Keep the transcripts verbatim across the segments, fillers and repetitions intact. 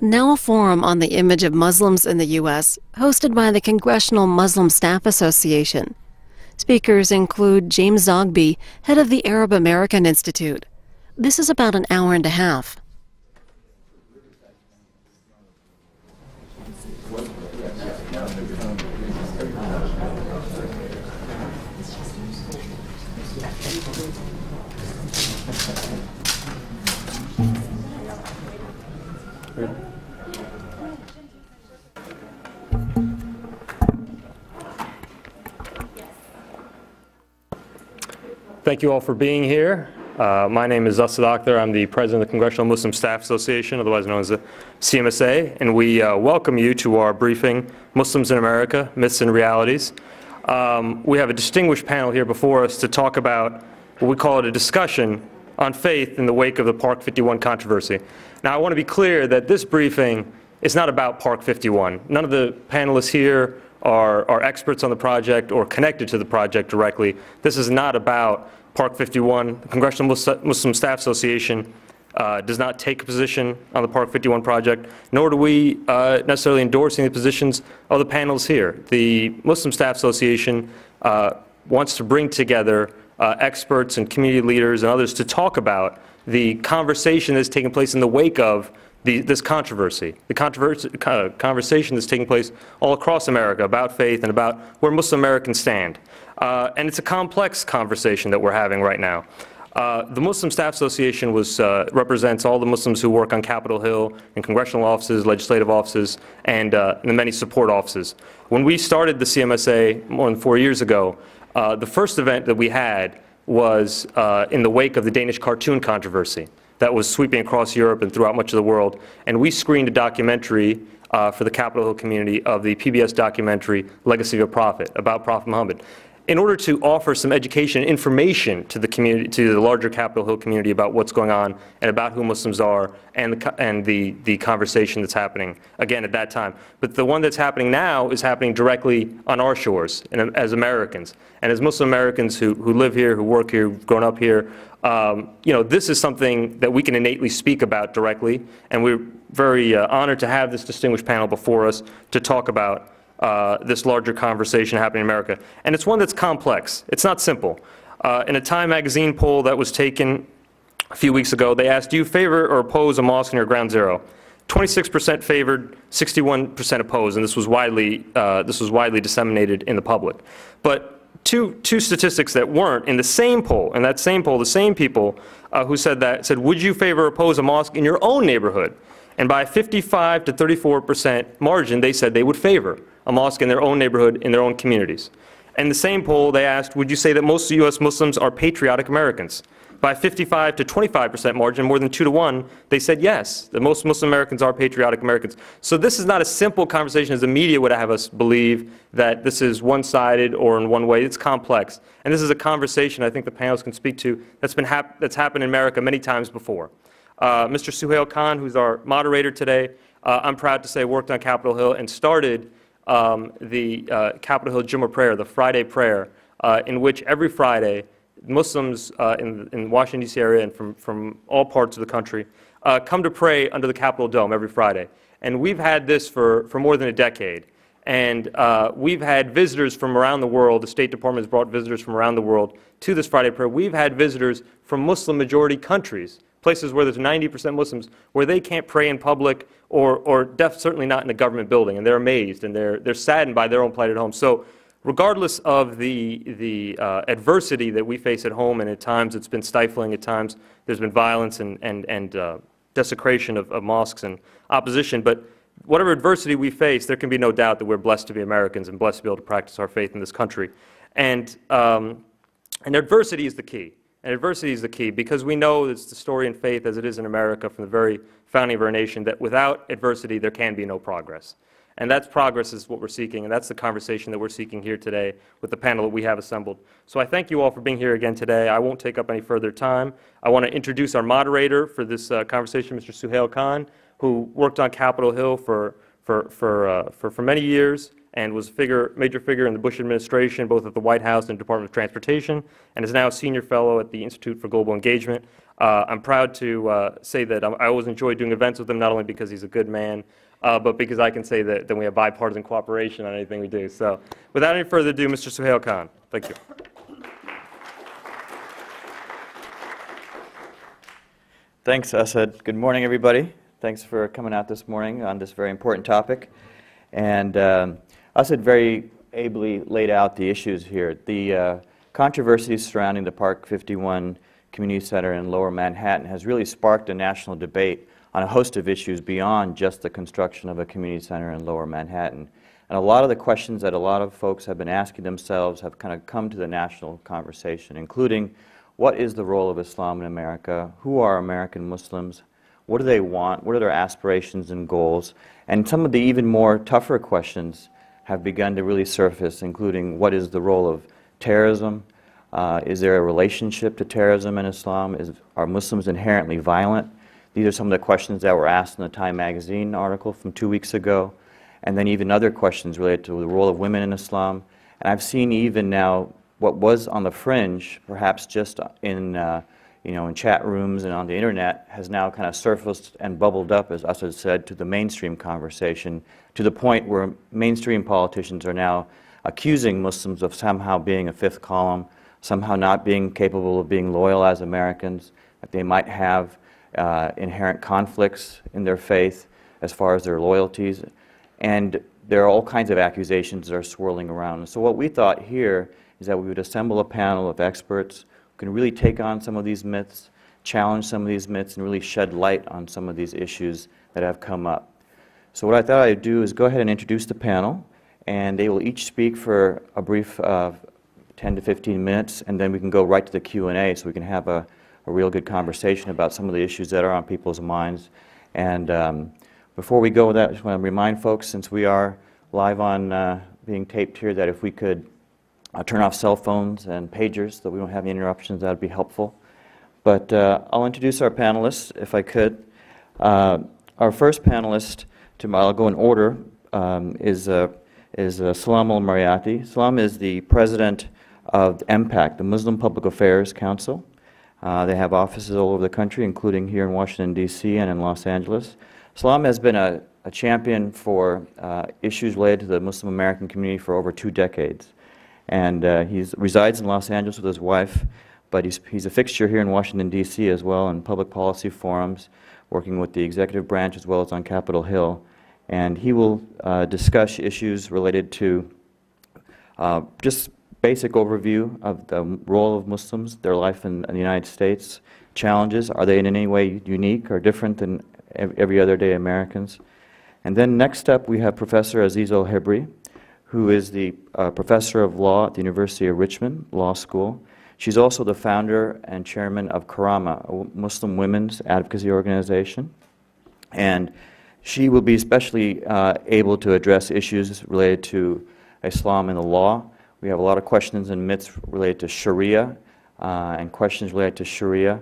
Now a forum on the image of Muslims in the U S, hosted by the Congressional Muslim Staff Association. Speakers include James Zogby, head of the Arab American Institute. This is about an hour and a half. Thank you all for being here. Uh, my name is Asad Akhter. I'm the president of the Congressional Muslim Staff Association, otherwise known as the C M S A, and we uh, welcome you to our briefing, Muslims in America, Myths and Realities. Um, we have a distinguished panel here before us to talk about what we call it a discussion on faith in the wake of the Park fifty-one controversy. Now, I want to be clear that this briefing is not about Park fifty-one. None of the panelists here are, are experts on the project or connected to the project directly. This is not about Park fifty-one, the Congressional Muslim Staff Association uh, does not take a position on the Park fifty-one project, nor do we uh, necessarily endorse any of the positions of the panels here. The Muslim Staff Association uh, wants to bring together uh, experts and community leaders and others to talk about the conversation that's taking place in the wake of the, this controversy, the controversy, uh, conversation that's taking place all across America about faith and about where Muslim Americans stand. Uh, and it's a complex conversation that we're having right now. Uh, the Muslim Staff Association was, uh, represents all the Muslims who work on Capitol Hill in congressional offices, legislative offices, and uh, the many support offices. When we started the C M S A more than four years ago, uh, the first event that we had was uh, in the wake of the Danish cartoon controversy that was sweeping across Europe and throughout much of the world. And we screened a documentary uh, for the Capitol Hill community of the P B S documentary, Legacy of a Prophet, about Prophet Muhammad, in order to offer some education and information to the community, to the larger Capitol Hill community about what's going on and about who Muslims are and the, and the, the conversation that's happening, again, at that time. But the one that's happening now is happening directly on our shores and as Americans. And as Muslim Americans who, who live here, who work here, who've grown up here, um, you know, this is something that we can innately speak about directly. And we're very uh, honored to have this distinguished panel before us to talk about Uh, this larger conversation happening in America. And it's one that's complex. It's not simple. Uh, in a Time magazine poll that was taken a few weeks ago, they asked, do you favor or oppose a mosque near Ground Zero? twenty-six percent favored, sixty-one percent opposed, and this was widely, uh, this was widely disseminated in the public. But two, two statistics that weren't in the same poll, in that same poll, the same people uh, who said that, said, would you favor or oppose a mosque in your own neighborhood? And by a fifty-five to thirty-four percent margin, they said they would favor a mosque in their own neighborhood, in their own communities. In the same poll, they asked, would you say that most U S Muslims are patriotic Americans? By a fifty-five to twenty-five percent margin, more than two to one, they said yes, that most Muslim Americans are patriotic Americans. So this is not a simple conversation as the media would have us believe, that this is one-sided or in one way. It's complex. And this is a conversation I think the panelists can speak to that's been hap that's happened in America many times before. Uh, Mister Suhail Khan, who's our moderator today, uh, I'm proud to say worked on Capitol Hill and started Um, the uh, Capitol Hill Jummah prayer, the Friday prayer, uh, in which every Friday Muslims uh, in, in the Washington, D C area and from, from all parts of the country uh, come to pray under the Capitol Dome every Friday. And we've had this for, for more than a decade. And uh, we've had visitors from around the world. The State Department has brought visitors from around the world to this Friday prayer. We've had visitors from Muslim-majority countries, places where there's ninety percent Muslims, where they can't pray in public or, or def, certainly not in a government building, and they're amazed and they're, they're saddened by their own plight at home. So regardless of the, the uh, adversity that we face at home, and at times it's been stifling, at times there's been violence and, and, and uh, desecration of, of mosques and opposition, but whatever adversity we face, there can be no doubt that we're blessed to be Americans and blessed to be able to practice our faith in this country. And, um, and adversity is the key. And adversity is the key, because we know it's the story in faith as it is in America from the very founding of our nation, that without adversity there can be no progress. And that's progress is what we're seeking, and that's the conversation that we're seeking here today with the panel that we have assembled. So I thank you all for being here again today. I won't take up any further time. I want to introduce our moderator for this uh, conversation, Mister Suhail Khan, who worked on Capitol Hill for, for, for, uh, for, for many years, and was a figure, major figure in the Bush administration, both at the White House and Department of Transportation, and is now a senior fellow at the Institute for Global Engagement. Uh, I'm proud to uh, say that I always enjoy doing events with him, not only because he's a good man, uh, but because I can say that, that we have bipartisan cooperation on anything we do. So without any further ado, Mister Suhail Khan. Thank you. Thanks, Asad. Good morning, everybody. Thanks for coming out this morning on this very important topic. And um, Asad very ably laid out the issues here. The uh, controversies surrounding the Park fifty-one Community Center in Lower Manhattan has really sparked a national debate on a host of issues beyond just the construction of a community center in Lower Manhattan. And a lot of the questions that a lot of folks have been asking themselves have kind of come to the national conversation, including what is the role of Islam in America? Who are American Muslims? What do they want? What are their aspirations and goals? And some of the even more tougher questions have begun to really surface, including what is the role of terrorism? Uh, is there a relationship to terrorism and Islam? Is, are Muslims inherently violent? These are some of the questions that were asked in the Time magazine article from two weeks ago. And then even other questions related to the role of women in Islam. And I've seen even now what was on the fringe, perhaps just in, uh, you know, in chat rooms and on the internet, has now kind of surfaced and bubbled up, as Asad said, to the mainstream conversation, to the point where mainstream politicians are now accusing Muslims of somehow being a fifth column, somehow not being capable of being loyal as Americans, that they might have uh, inherent conflicts in their faith as far as their loyalties. And there are all kinds of accusations that are swirling around. So what we thought here is that we would assemble a panel of experts who can really take on some of these myths, challenge some of these myths, and really shed light on some of these issues that have come up. So what I thought I'd do is go ahead and introduce the panel, and they will each speak for a brief uh, ten to fifteen minutes, and then we can go right to the Q and A so we can have a, a real good conversation about some of the issues that are on people's minds. And um, before we go with that, I just want to remind folks, since we are live on uh, being taped here, that if we could uh, turn off cell phones and pagers so that we don't have any interruptions, that would be helpful. But uh, I'll introduce our panelists, if I could. Uh, our first panelist, to, I'll go in order, um, is, uh, is uh, Salam al-Marayati. Salam is the president of M PAC, the Muslim Public Affairs Council. Uh, they have offices all over the country, including here in Washington, D C and in Los Angeles. Salam has been a, a champion for uh, issues related to the Muslim American community for over two decades. And uh, he resides in Los Angeles with his wife, but he's, he's a fixture here in Washington, D C as well, in public policy forums, working with the executive branch as well as on Capitol Hill. And he will uh, discuss issues related to uh, just basic overview of the role of Muslims, their life in, in the United States, challenges, are they in any way unique or different than every other day Americans? And then next up we have Professor Azizah al-Hibri, who is the uh, professor of law at the University of Richmond Law School. She's also the founder and chairman of Karama, a Muslim women's advocacy organization. And she will be especially uh, able to address issues related to Islam and the law. We have a lot of questions and myths related to Sharia uh, and questions related to Sharia.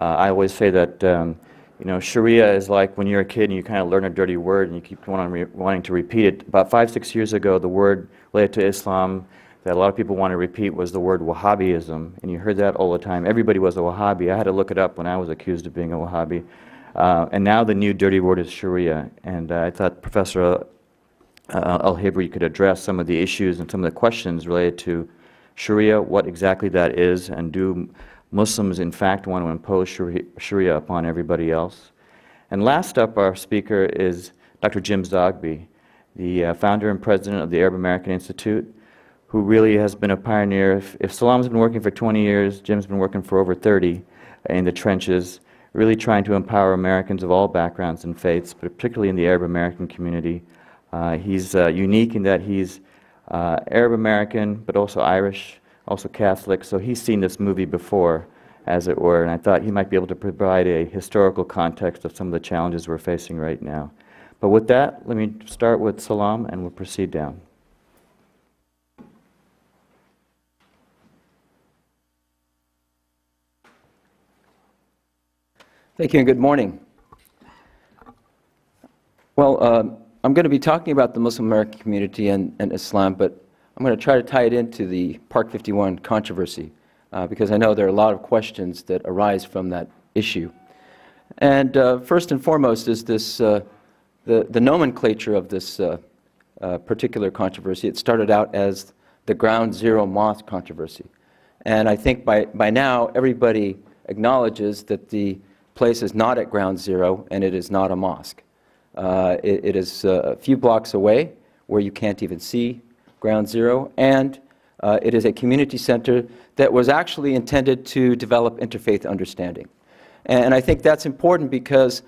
Uh, I always say that um, you know, Sharia is like when you're a kid and you kind of learn a dirty word and you keep wanting, wanting to repeat it. About five, six years ago, the word related to Islam that a lot of people want to repeat was the word Wahhabism, and you heard that all the time. Everybody was a Wahhabi. I had to look it up when I was accused of being a Wahhabi. Uh, and now the new dirty word is Sharia, and uh, I thought Professor uh, Uh, al-Hibri could address some of the issues and some of the questions related to Sharia, what exactly that is, and do Muslims in fact want to impose Sharia upon everybody else. And last up, our speaker is Doctor Jim Zogby, the uh, founder and president of the Arab American Institute, who really has been a pioneer. If, if Salam's been working for twenty years, Jim's been working for over thirty in the trenches, really trying to empower Americans of all backgrounds and faiths, particularly in the Arab American community. Uh, he's uh, unique in that he's uh, Arab American, but also Irish, also Catholic, so he's seen this movie before, as it were, and I thought he might be able to provide a historical context of some of the challenges we're facing right now. But with that, let me start with Salam, and we'll proceed down. Thank you, and good morning. Well, uh, I'm going to be talking about the Muslim American community and, and Islam, but I'm going to try to tie it into the Park fifty-one controversy, uh, because I know there are a lot of questions that arise from that issue. And uh, first and foremost is this, uh, the, the nomenclature of this uh, uh, particular controversy. It started out as the Ground Zero mosque controversy. And I think by, by now everybody acknowledges that the place is not at Ground Zero and it is not a mosque. Uh, it, it is uh, a few blocks away where you can't even see Ground Zero, and uh, it is a community center that was actually intended to develop interfaith understanding. And I think that's important because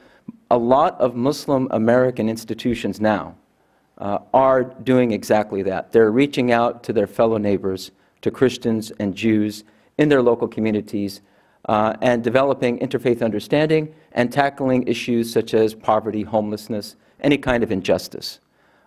a lot of Muslim American institutions now uh, are doing exactly that. They're reaching out to their fellow neighbors, to Christians and Jews in their local communities, uh, and developing interfaith understanding and tackling issues such as poverty, homelessness, any kind of injustice,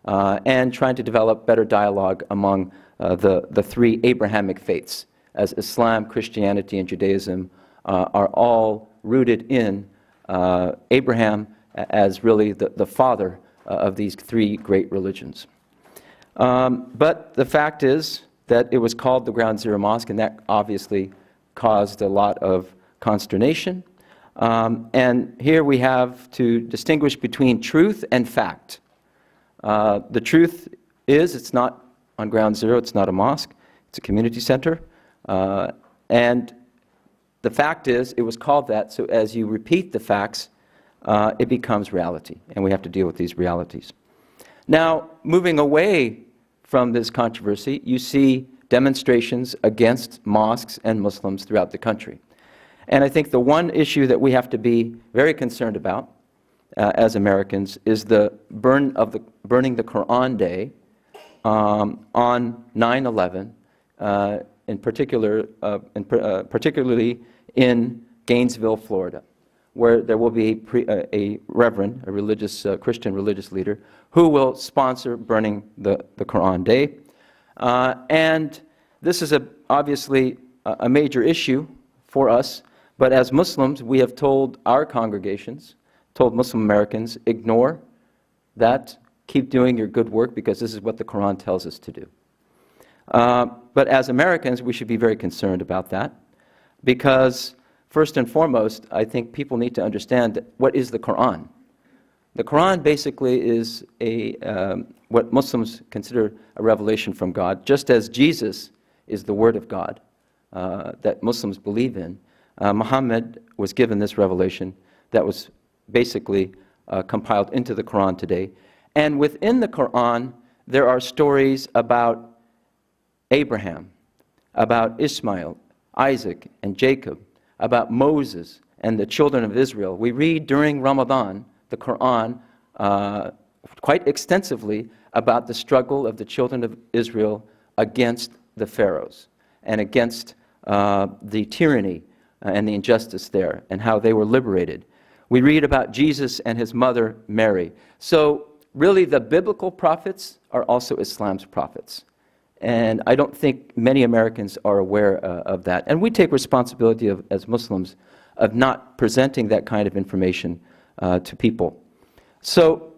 uh, and trying to develop better dialogue among uh, the, the three Abrahamic faiths, as Islam, Christianity, and Judaism uh, are all rooted in uh, Abraham as really the, the father uh, of these three great religions. Um, but the fact is that it was called the Ground Zero Mosque, and that obviously caused a lot of consternation. Um, and here we have to distinguish between truth and fact. Uh, the truth is it's not on Ground Zero, it's not a mosque, it's a community center. Uh, and the fact is, it was called that, so as you repeat the facts, uh, it becomes reality, and we have to deal with these realities. Now, moving away from this controversy, you see demonstrations against mosques and Muslims throughout the country. And I think the one issue that we have to be very concerned about uh, as Americans is the burn of the, burning the Quran Day um, on nine eleven, uh, in particular, uh, in, uh, particularly in Gainesville, Florida, where there will be a, pre, uh, a reverend, a religious, uh, Christian religious leader, who will sponsor burning the, the Quran Day. Uh, and this is a, obviously a, a major issue for us, but as Muslims, we have told our congregations, told Muslim Americans, ignore that, keep doing your good work, because this is what the Quran tells us to do. Uh, but as Americans, we should be very concerned about that, because first and foremost, I think people need to understand what is the Quran. The Quran basically is a, um, what Muslims consider a revelation from God, just as Jesus is the Word of God uh, that Muslims believe in. Uh, Muhammad was given this revelation that was basically uh, compiled into the Quran today. And within the Quran, there are stories about Abraham, about Ishmael, Isaac, and Jacob, about Moses and the children of Israel. We read during Ramadan, the Quran, uh, quite extensively about the struggle of the children of Israel against the pharaohs and against uh, the tyranny and the injustice there, and how they were liberated. We read about Jesus and his mother, Mary. So really, the biblical prophets are also Islam's prophets. And I don't think many Americans are aware uh, of that. And we take responsibility of, as Muslims, of not presenting that kind of information uh, to people. So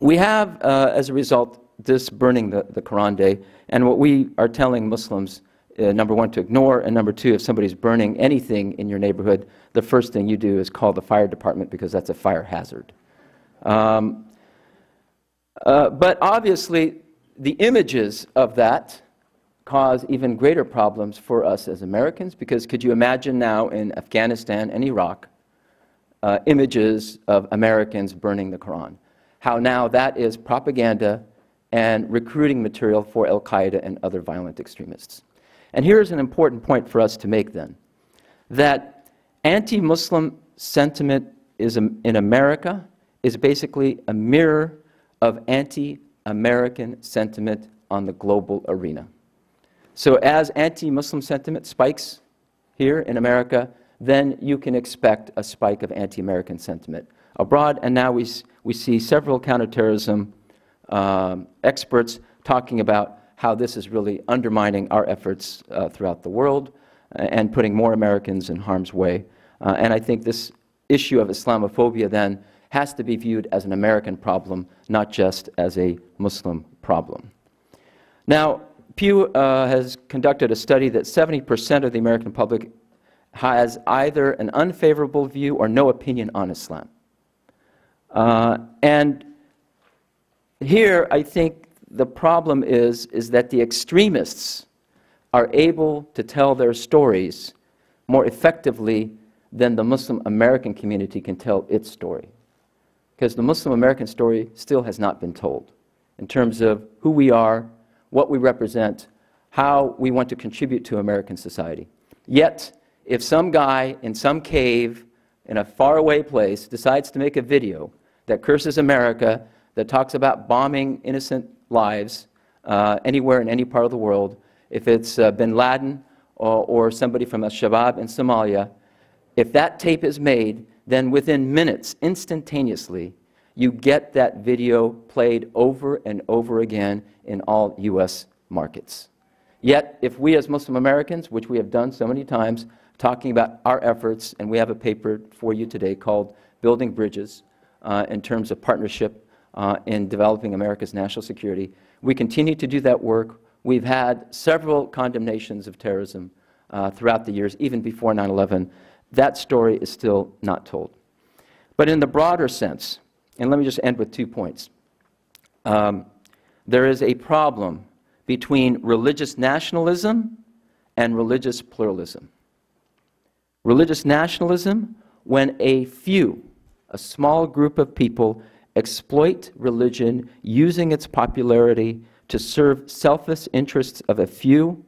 we have, uh, as a result, this burning the, the Quran Day. And what we are telling Muslims, uh, number one, to ignore, and number two, if somebody's burning anything in your neighborhood, the first thing you do is call the fire department, because that's a fire hazard. Um, uh, but obviously, the images of that cause even greater problems for us as Americans, because could you imagine now in Afghanistan and Iraq uh, images of Americans burning the Quran? How now that is propaganda and recruiting material for Al-Qaeda and other violent extremists. And here's an important point for us to make then, that anti-Muslim sentiment is in America is basically a mirror of anti-Muslim American sentiment on the global arena. So as anti-Muslim sentiment spikes here in America, then you can expect a spike of anti-American sentiment abroad. And now we, we see several counterterrorism um, experts talking about how this is really undermining our efforts uh, throughout the world and putting more Americans in harm's way. Uh, and I think this issue of Islamophobia then has to be viewed as an American problem, not just as a Muslim problem. Now, Pew uh, has conducted a study that seventy percent of the American public has either an unfavorable view or no opinion on Islam. Uh, and here, I think the problem is, is that the extremists are able to tell their stories more effectively than the Muslim American community can tell its story. Because the Muslim American story still has not been told in terms of who we are, what we represent, how we want to contribute to American society. Yet, if some guy in some cave in a faraway place decides to make a video that curses America, that talks about bombing innocent lives uh, anywhere in any part of the world, if it's uh, bin Laden or, or somebody from al-Shabaab in Somalia, if that tape is made, then within minutes, instantaneously, you get that video played over and over again in all U S markets. Yet, if we as Muslim Americans, which we have done so many times, talking about our efforts, and we have a paper for you today called Building Bridges uh, in terms of partnership uh, in developing America's national security, we continue to do that work. We've had several condemnations of terrorism uh, throughout the years, even before nine eleven. That story is still not told. But in the broader sense, and let me just end with two points, um, there is a problem between religious nationalism and religious pluralism. Religious nationalism, when a few, a small group of people, exploit religion using its popularity to serve selfish interests of a few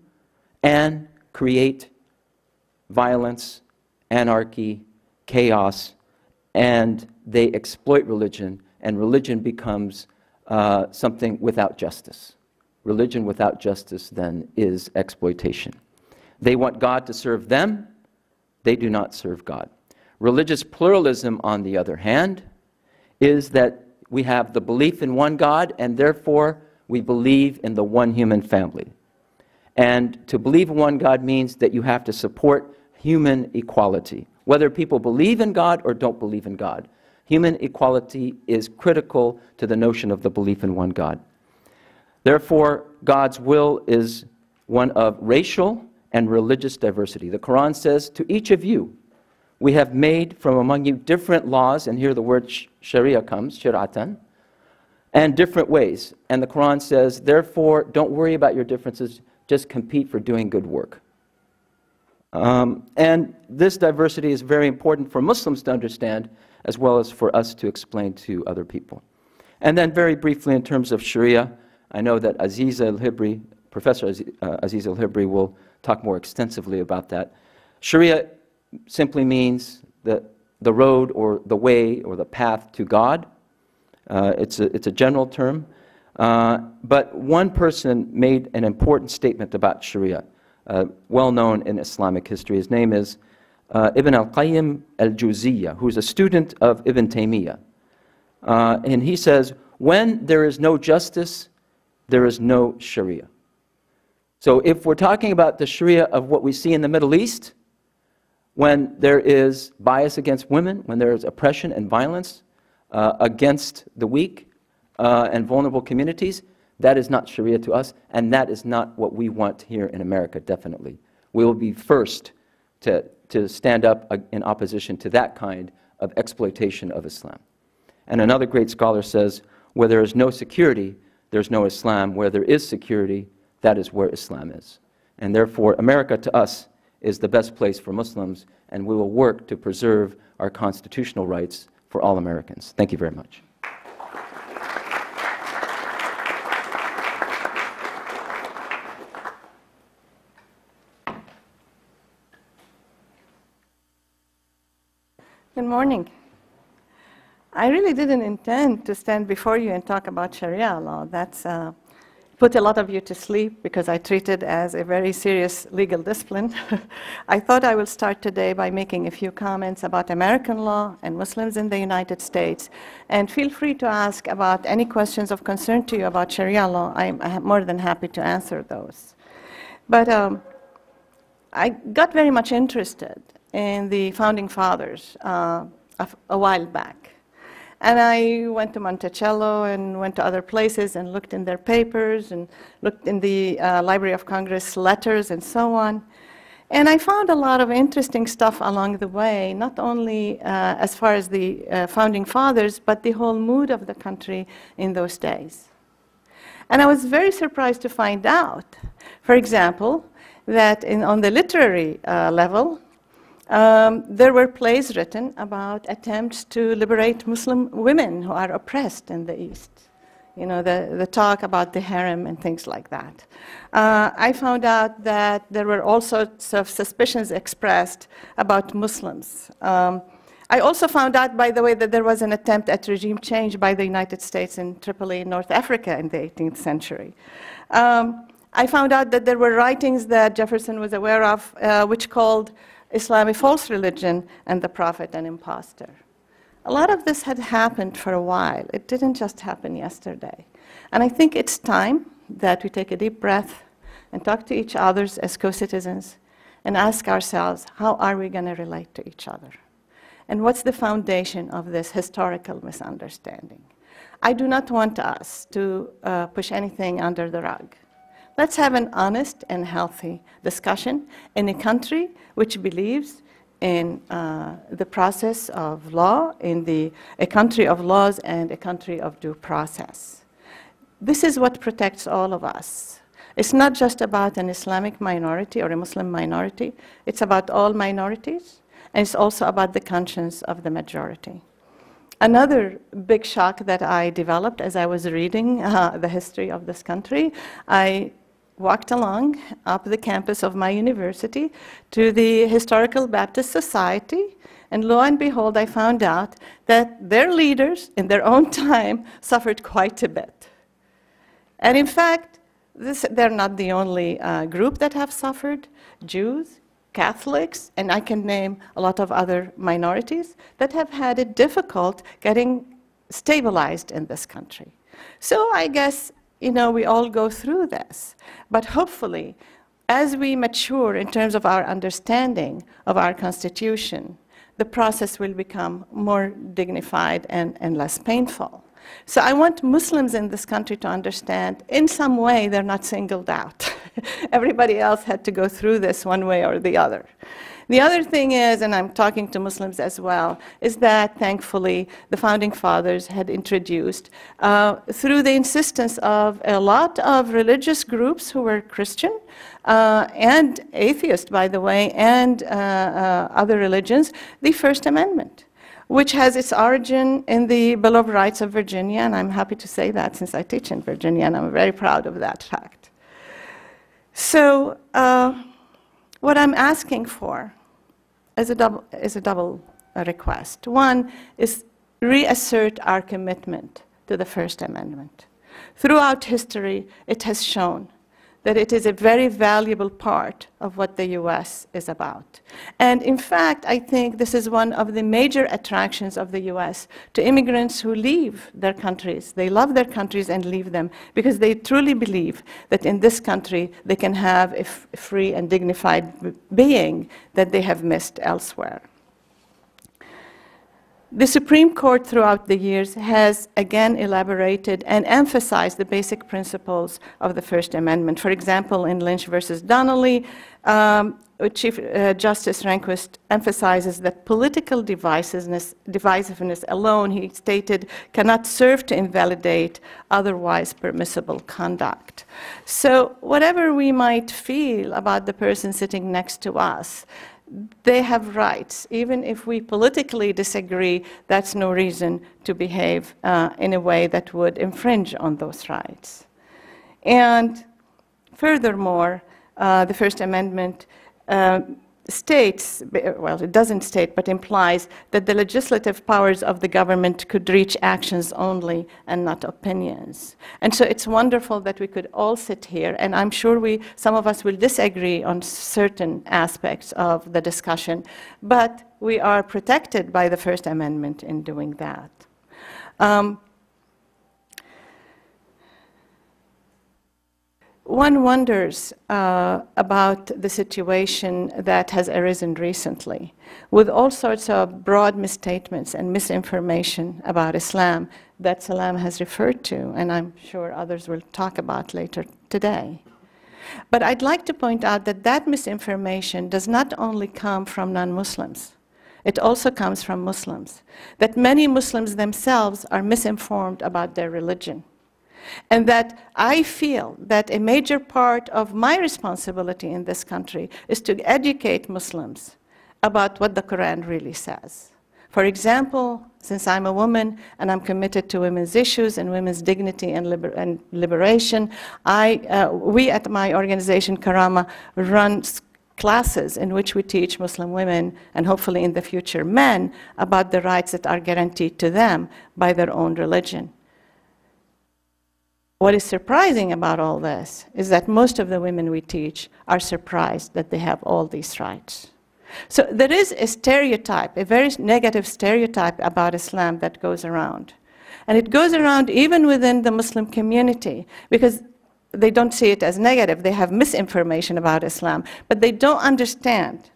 and create violence, anarchy, chaos, and they exploit religion, and religion becomes uh, something without justice. Religion without justice, then, is exploitation. They want God to serve them. They do not serve God. Religious pluralism, on the other hand, is that we have the belief in one God, and therefore we believe in the one human family. And to believe in one God means that you have to support human equality. Whether people believe in God or don't believe in God, human equality is critical to the notion of the belief in one God. Therefore, God's will is one of racial and religious diversity. The Quran says, to each of you, we have made from among you different laws, and here the word sh sharia comes, shiratan, and different ways. And the Quran says, therefore, don't worry about your differences, just compete for doing good work. Um, and this diversity is very important for Muslims to understand, as well as for us to explain to other people. And then very briefly, in terms of Sharia, I know that Azizah al-Hibri, Professor Aziz, uh, Azizah al-Hibri will talk more extensively about that. Sharia simply means the, the road or the way or the path to God. Uh, it's, a, it's a general term. Uh, but one person made an important statement about Sharia, Uh, well known in Islamic history. His name is uh, Ibn al-Qayyim al-Juziya, who is a student of Ibn Taymiyyah. Uh, and he says, when there is no justice, there is no Sharia. So if we're talking about the Sharia of what we see in the Middle East, when there is bias against women, when there is oppression and violence uh, against the weak uh, and vulnerable communities, that is not Sharia to us, and that is not what we want here in America, definitely. We will be first to, to stand up in opposition to that kind of exploitation of Islam. And another great scholar says, where there is no security, there's no Islam. Where there is security, that is where Islam is. And therefore, America to us is the best place for Muslims, and we will work to preserve our constitutional rights for all Americans. Thank you very much. Good morning. I really didn't intend to stand before you and talk about Sharia law. That's uh, put a lot of you to sleep because I treat it as a very serious legal discipline. I thought I will start today by making a few comments about American law and Muslims in the United States. And feel free to ask about any questions of concern to you about Sharia law. I'm more than happy to answer those. But um, I got very much interested in the Founding Fathers uh, a, a while back. And I went to Monticello and went to other places and looked in their papers and looked in the uh, Library of Congress letters and so on. And I found a lot of interesting stuff along the way, not only uh, as far as the uh, founding fathers, but the whole mood of the country in those days. And I was very surprised to find out, for example, that in, on the literary uh, level, um, there were plays written about attempts to liberate Muslim women who are oppressed in the East. You know, the, the talk about the harem and things like that. Uh, I found out that there were all sorts of suspicions expressed about Muslims. Um, I also found out, by the way, that there was an attempt at regime change by the United States in Tripoli, North Africa, in the eighteenth century. Um, I found out that there were writings that Jefferson was aware of, uh, which called Islam a false religion and the prophet an impostor. A lot of this had happened for a while. It didn't just happen yesterday. And I think it's time that we take a deep breath and talk to each other as co-citizens and ask ourselves, how are we going to relate to each other? And what's the foundation of this historical misunderstanding? I do not want us to uh, push anything under the rug. Let's have an honest and healthy discussion in a country which believes in uh, the process of law, in the, a country of laws and a country of due process. This is what protects all of us. It's not just about an Islamic minority or a Muslim minority. It's about all minorities, and it's also about the conscience of the majority. Another big shock that I developed as I was reading uh, the history of this country, I walked along up the campus of my university to the Historical Baptist Society, and lo and behold, I found out that their leaders in their own time suffered quite a bit. And in fact, this, they're not the only uh, group that have suffered. Jews, Catholics, and I can name a lot of other minorities that have had it difficult getting stabilized in this country. So I guess, you know, we all go through this, but hopefully, as we mature in terms of our understanding of our Constitution, the process will become more dignified and, and less painful. So I want Muslims in this country to understand, in some way, they're not singled out. Everybody else had to go through this one way or the other. The other thing is, and I'm talking to Muslims as well, is that thankfully the Founding Fathers had introduced, uh, through the insistence of a lot of religious groups who were Christian uh, and atheist, by the way, and uh, uh, other religions, the First Amendment, which has its origin in the Bill of Rights of Virginia, and I'm happy to say that since I teach in Virginia, and I'm very proud of that fact. So, uh, what I'm asking for is a double, is a double request. One is reassert our commitment to the First Amendment. Throughout history, it has shown that it is a very valuable part of what the U S is about. And in fact, I think this is one of the major attractions of the U S to immigrants who leave their countries. They love their countries and leave them because they truly believe that in this country they can have a free and dignified being that they have missed elsewhere. The Supreme Court throughout the years has again elaborated and emphasized the basic principles of the First Amendment. For example, in Lynch versus Donnelly, um, Chief uh, Justice Rehnquist emphasizes that political divisiveness, divisiveness alone, he stated, cannot serve to invalidate otherwise permissible conduct. So whatever we might feel about the person sitting next to us, they have rights. Even if we politically disagree, that's no reason to behave uh, in a way that would infringe on those rights. And furthermore, uh, the First Amendment uh, states, well, it doesn't state, but implies that the legislative powers of the government could reach actions only and not opinions. And so it's wonderful that we could all sit here, and I'm sure we, some of us will disagree on certain aspects of the discussion, but we are protected by the First Amendment in doing that. Um, One wonders uh, about the situation that has arisen recently, with all sorts of broad misstatements and misinformation about Islam that Salam has referred to, and I'm sure others will talk about later today. But I'd like to point out that that misinformation does not only come from non-Muslims. It also comes from Muslims. That many Muslims themselves are misinformed about their religion. And that I feel that a major part of my responsibility in this country is to educate Muslims about what the Quran really says. For example, since I'm a woman and I'm committed to women's issues and women's dignity and, liber and liberation, I, uh, we at my organization, Karama, run classes in which we teach Muslim women and hopefully in the future men about the rights that are guaranteed to them by their own religion. What is surprising about all this is that most of the women we teach are surprised that they have all these rights. So there is a stereotype, a very negative stereotype about Islam that goes around. And it goes around even within the Muslim community, because they don't see it as negative. They have misinformation about Islam, but they don't understand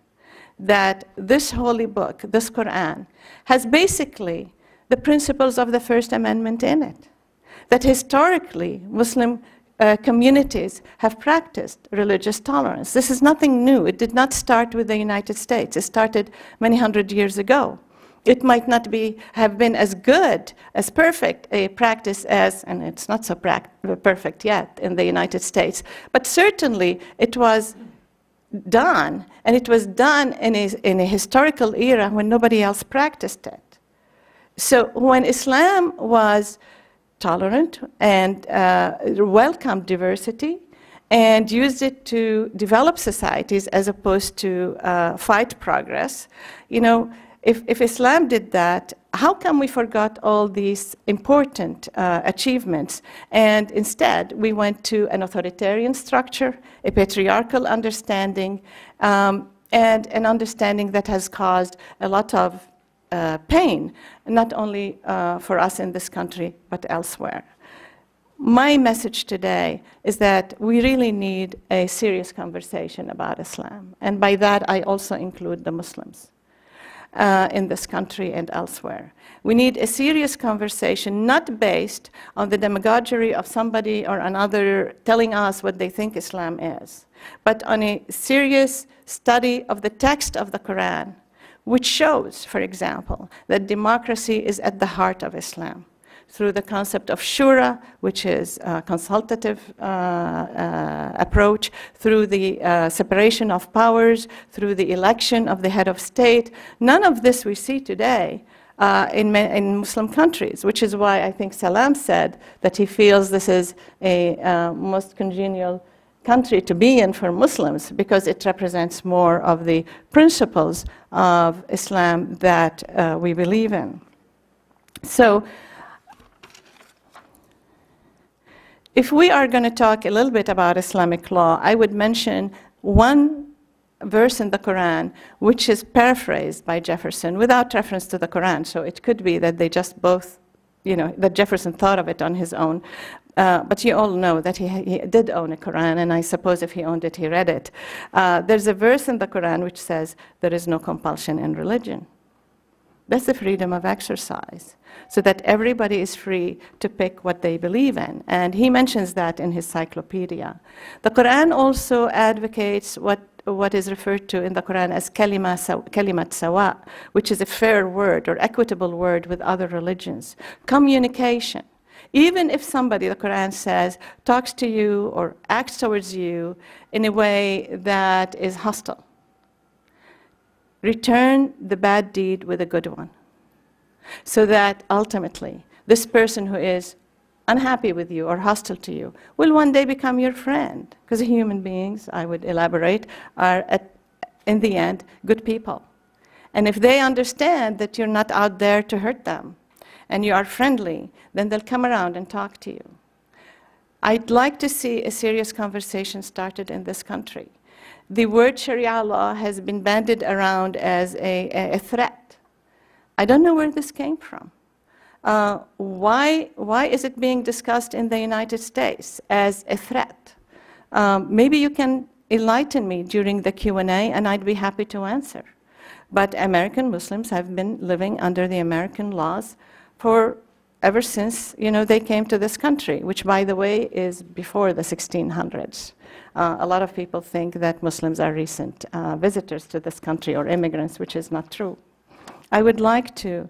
that this holy book, this Quran, has basically the principles of the First Amendment in it. That historically, Muslim Uh, communities have practiced religious tolerance. This is nothing new. It did not start with the United States. It started many hundred years ago. It might not be, have been as good, as perfect a practice as, and it's not so perfect yet in the United States, but certainly it was done, and it was done in a, in a historical era when nobody else practiced it. So when Islam was tolerant and uh, welcomed diversity and used it to develop societies as opposed to uh, fight progress. You know, if, if Islam did that, how come we forgot all these important uh, achievements? And instead, we went to an authoritarian structure, a patriarchal understanding, um, and an understanding that has caused a lot of Uh, pain, not only uh, for us in this country, but elsewhere. My message today is that we really need a serious conversation about Islam. And by that, I also include the Muslims uh, in this country and elsewhere. We need a serious conversation, not based on the demagoguery of somebody or another telling us what they think Islam is, but on a serious study of the text of the Quran, which shows, for example, that democracy is at the heart of Islam through the concept of shura, which is a consultative uh, uh, approach, through the uh, separation of powers, through the election of the head of state. None of this we see today uh, in, in Muslim countries, which is why I think Salam said that he feels this is a uh, most congenial country to be in for Muslims, because it represents more of the principles of Islam that uh, we believe in. So if we are going to talk a little bit about Islamic law, I would mention one verse in the Quran which is paraphrased by Jefferson without reference to the Quran. So it could be that they just both, you know, that Jefferson thought of it on his own. Uh, but you all know that he, he did own a Quran, and I suppose if he owned it, he read it. Uh, there's a verse in the Quran which says, there is no compulsion in religion. That's the freedom of exercise, so that everybody is free to pick what they believe in. And he mentions that in his encyclopedia. The Quran also advocates what what is referred to in the Quran as kalima saw, kalimat sawa, which is a fair word or equitable word with other religions. Communication. Even if somebody, the Quran says, talks to you or acts towards you in a way that is hostile, return the bad deed with a good one, so that ultimately this person who is unhappy with you or hostile to you will one day become your friend. Because human beings, I would elaborate, are at, in the end good people. And if they understand that you're not out there to hurt them, and you are friendly, then they'll come around and talk to you. I'd like to see a serious conversation started in this country. The word Sharia law has been bandied around as a, a, a threat. I don't know where this came from. Uh, why, why is it being discussed in the United States as a threat? Um, maybe you can enlighten me during the Q and A, and I'd be happy to answer. But American Muslims have been living under the American laws for ever since, you know, they came to this country, which, by the way, is before the sixteen hundreds. Uh, a lot of people think that Muslims are recent uh, visitors to this country or immigrants, which is not true. I would like to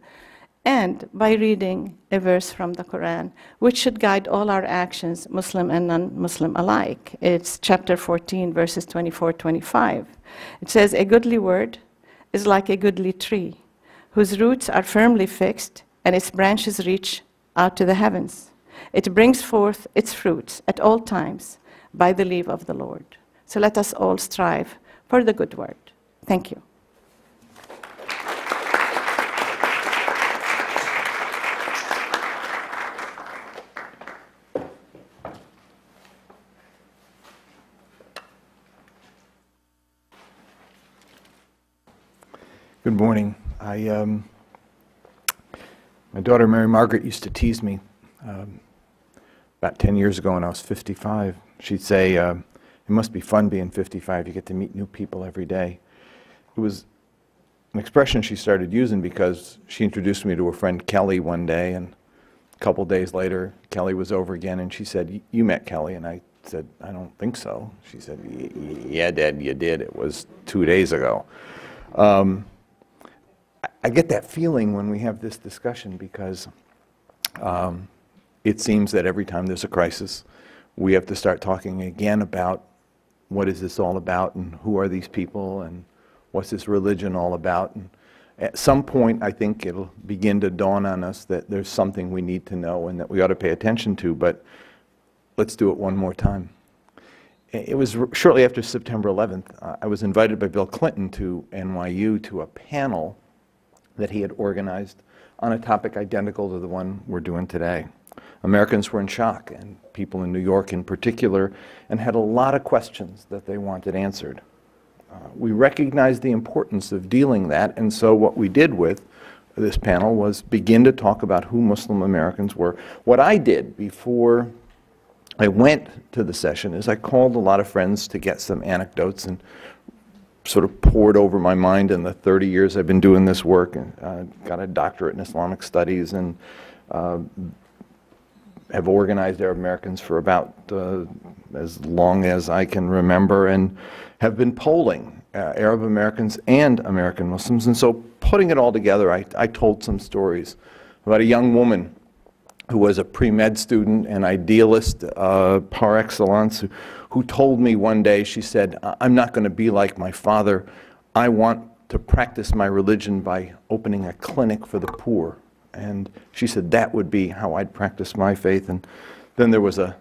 end by reading a verse from the Quran, which should guide all our actions, Muslim and non-Muslim alike. It's chapter fourteen, verses twenty-four to twenty-five. It says, "A goodly word is like a goodly tree, whose roots are firmly fixed, and its branches reach out to the heavens. It brings forth its fruits at all times by the leave of the Lord." So let us all strive for the good word. Thank you. Good morning. I, um, my daughter Mary Margaret used to tease me um, about ten years ago when I was fifty-five. She'd say, uh, it must be fun being fifty-five. You get to meet new people every day. It was an expression she started using because she introduced me to her friend Kelly one day, and a couple days later, Kelly was over again, and she said, "You met Kelly?" And I said, "I don't think so." She said, "Yeah, Dad, you did. It was two days ago." Um, I get that feeling when we have this discussion because um, it seems that every time there's a crisis, we have to start talking again about what is this all about and who are these people and what's this religion all about. And at some point, I think it'll begin to dawn on us that there's something we need to know and that we ought to pay attention to, but let's do it one more time. It was shortly after September eleventh, uh, I was invited by Bill Clinton to N Y U to a panel that he had organized on a topic identical to the one we're doing today. Americans were in shock, and people in New York in particular, and had a lot of questions that they wanted answered. Uh, we recognized the importance of dealing that, and so what we did with this panel was begin to talk about who Muslim Americans were. What I did before I went to the session is I called a lot of friends to get some anecdotes and sort of poured over my mind in the thirty years I've been doing this work, and uh, got a doctorate in Islamic studies, and uh, have organized Arab Americans for about uh, as long as I can remember, and have been polling uh, Arab Americans and American Muslims. And so putting it all together, I, I told some stories about a young woman who was a pre-med student, an idealist uh, par excellence, who, who told me one day, she said, "I'm not going to be like my father. I want to practice my religion by opening a clinic for the poor." And she said, "That would be how I'd practice my faith." And then there was a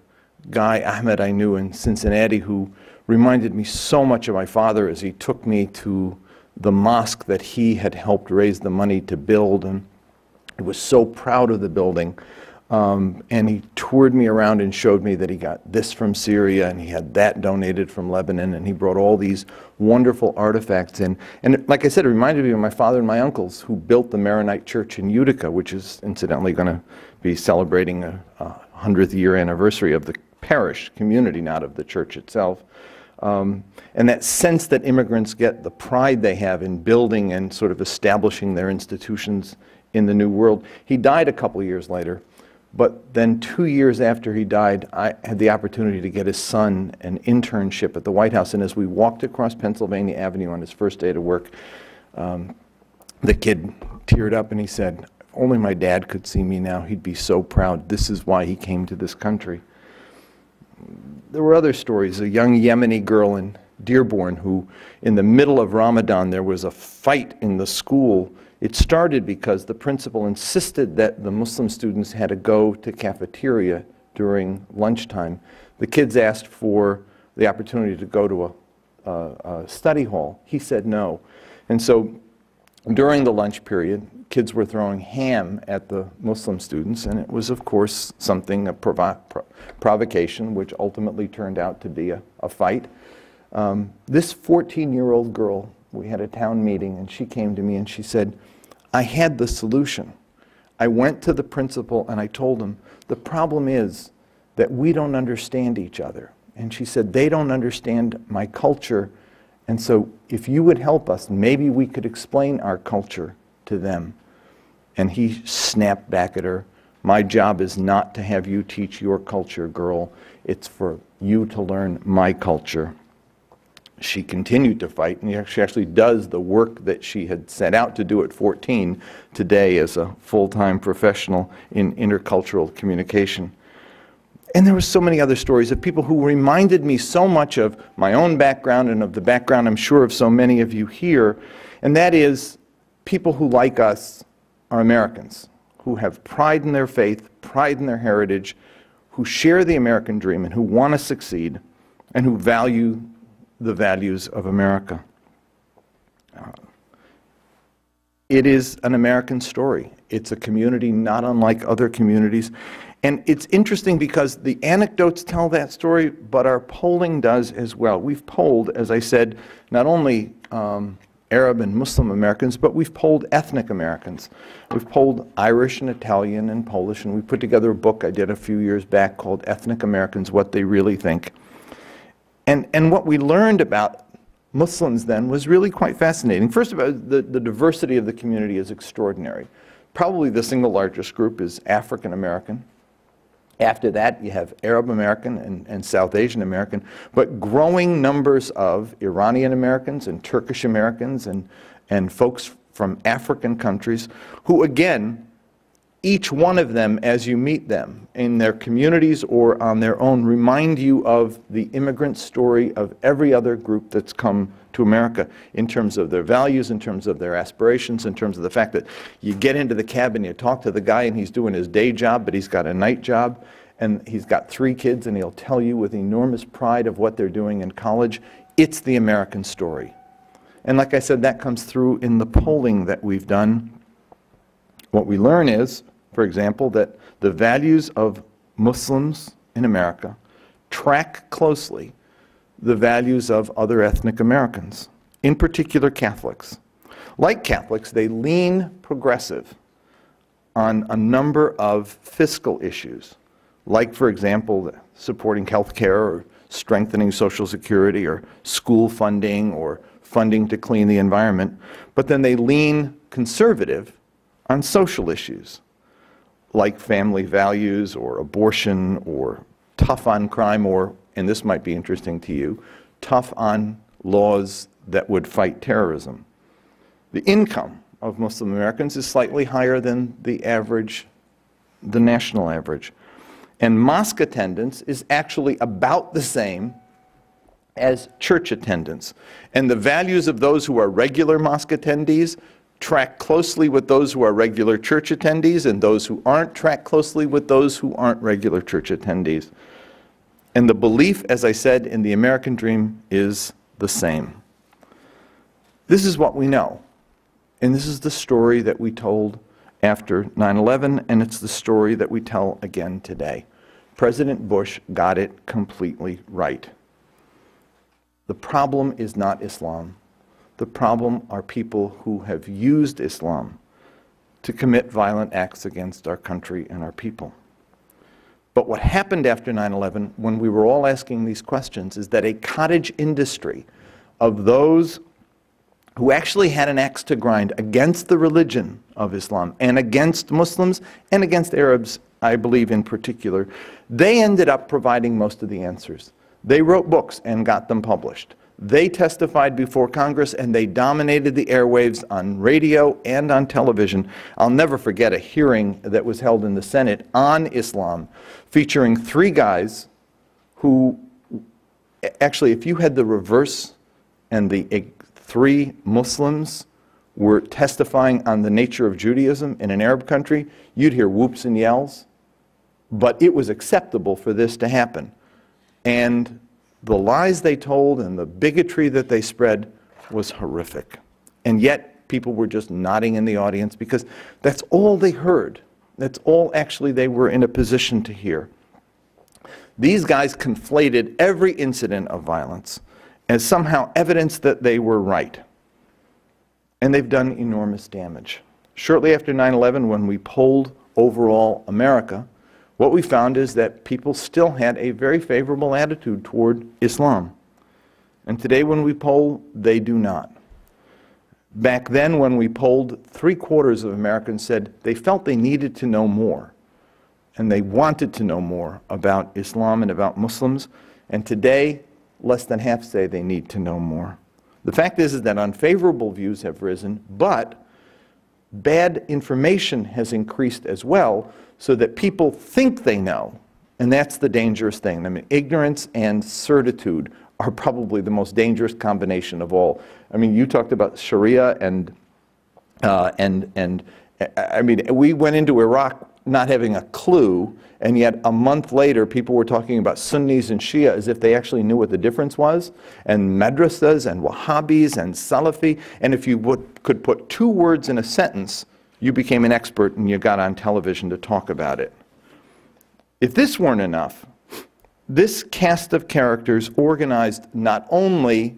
guy, Ahmed, I knew in Cincinnati, who reminded me so much of my father as he took me to the mosque that he had helped raise the money to build, and he was so proud of the building. Um, and he toured me around and showed me that he got this from Syria, and he had that donated from Lebanon, and he brought all these wonderful artifacts in. And it, like I said, it reminded me of my father and my uncles who built the Maronite Church in Utica, which is incidentally going to be celebrating a, a hundredth year anniversary of the parish community, not of the church itself. Um, and that sense that immigrants get, the pride they have in building and sort of establishing their institutions in the New World. He died a couple years later. But then two years after he died, I had the opportunity to get his son an internship at the White House. And as we walked across Pennsylvania Avenue on his first day to work, um, the kid teared up and he said, "If only my dad could see me now, he'd be so proud. This is why he came to this country." There were other stories. A young Yemeni girl in Dearborn who, in the middle of Ramadan, there was a fight in the school. It started because the principal insisted that the Muslim students had to go to cafeteria during lunchtime. The kids asked for the opportunity to go to a, a, a study hall. He said no. And so during the lunch period, kids were throwing ham at the Muslim students, and it was, of course, something, a provo pro provocation, which ultimately turned out to be a, a fight. Um, this fourteen-year-old girl, we had a town meeting, and she came to me and she said, "I had the solution. I went to the principal and I told him, the problem is that we don't understand each other." And she said, "They don't understand my culture, and so if you would help us, maybe we could explain our culture to them." And he snapped back at her, My job is not to have you teach your culture, girl. It's for you to learn my culture. She continued to fight, and she actually does the work that she had set out to do at fourteen today as a full-time professional in intercultural communication. And there were so many other stories of people who reminded me so much of my own background and of the background I'm sure of so many of you here, and that is people who, like us, are Americans, who have pride in their faith, pride in their heritage, who share the American dream and who want to succeed, and who value the values of America. Uh, it is an American story. It's a community not unlike other communities. And it's interesting because the anecdotes tell that story, but our polling does as well. We've polled, as I said, not only um, Arab and Muslim Americans, but we've polled ethnic Americans. We've polled Irish and Italian and Polish, and we put together a book I did a few years back called Ethnic Americans, What They Really Think. And, and what we learned about Muslims then was really quite fascinating. First of all, the, the diversity of the community is extraordinary. Probably the single largest group is African American. After that, you have Arab American and, and South Asian American, but growing numbers of Iranian Americans and Turkish Americans and, and folks from African countries who, again, each one of them, as you meet them in their communities or on their own, remind you of the immigrant story of every other group that's come to America in terms of their values, in terms of their aspirations, in terms of the fact that you get into the cab and you talk to the guy and he's doing his day job, but he's got a night job, and he's got three kids, and he'll tell you with enormous pride of what they're doing in college. It's the American story. And like I said, that comes through in the polling that we've done. What we learn is, for example, that the values of Muslims in America track closely the values of other ethnic Americans, in particular Catholics. Like Catholics, they lean progressive on a number of fiscal issues, like, for example, supporting health care or strengthening Social Security or school funding or funding to clean the environment, but then they lean conservative on social issues, like family values or abortion or tough on crime or, and this might be interesting to you, tough on laws that would fight terrorism. The income of Muslim Americans is slightly higher than the average, the national average. And mosque attendance is actually about the same as church attendance. And the values of those who are regular mosque attendees track closely with those who are regular church attendees, and those who aren't track closely with those who aren't regular church attendees. And the belief, as I said, in the American dream is the same. This is what we know, and this is the story that we told after nine eleven, and it's the story that we tell again today. President Bush got it completely right. The problem is not Islam. The problem are people who have used Islam to commit violent acts against our country and our people. But what happened after nine eleven, when we were all asking these questions, is that a cottage industry of those who actually had an axe to grind against the religion of Islam and against Muslims and against Arabs, I believe in particular, they ended up providing most of the answers. They wrote books and got them published. They testified before Congress, and they dominated the airwaves on radio and on television. I'll never forget a hearing that was held in the Senate on Islam, featuring three guys who, actually, if you had the reverse and the three Muslims were testifying on the nature of Judaism in an Arab country, you'd hear whoops and yells. But it was acceptable for this to happen. And the lies they told and the bigotry that they spread was horrific. And yet, people were just nodding in the audience because that's all they heard. That's all actually they were in a position to hear. These guys conflated every incident of violence as somehow evidence that they were right. And they've done enormous damage. Shortly after nine eleven, when we polled overall America, what we found is that people still had a very favorable attitude toward Islam. And today when we poll, they do not. Back then when we polled, three quarters of Americans said they felt they needed to know more. and they wanted to know more about Islam and about Muslims, and today less than half say they need to know more. The fact is, is that unfavorable views have risen, but bad information has increased as well, so that people think they know, and that's the dangerous thing. I mean, ignorance and certitude are probably the most dangerous combination of all. I mean, you talked about Sharia and, uh, and, and I mean, we went into Iraq not having a clue, and yet a month later people were talking about Sunnis and Shia as if they actually knew what the difference was, and madrasas and Wahhabis and Salafi, and if you would, could put two words in a sentence, you became an expert and you got on television to talk about it. If this weren't enough, this cast of characters organized not only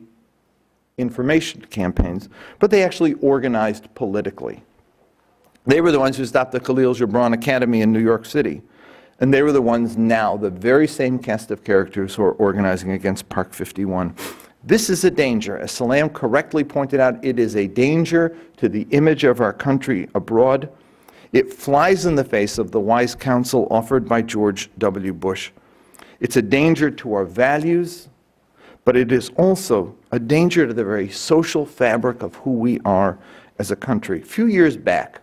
information campaigns, but they actually organized politically. They were the ones who stopped the Khalil Gibran Academy in New York City. And they were the ones now, the very same cast of characters who are organizing against Park fifty-one. This is a danger. As Salam correctly pointed out, it is a danger to the image of our country abroad. It flies in the face of the wise counsel offered by George W. Bush. It's a danger to our values, but it is also a danger to the very social fabric of who we are as a country. A few years back,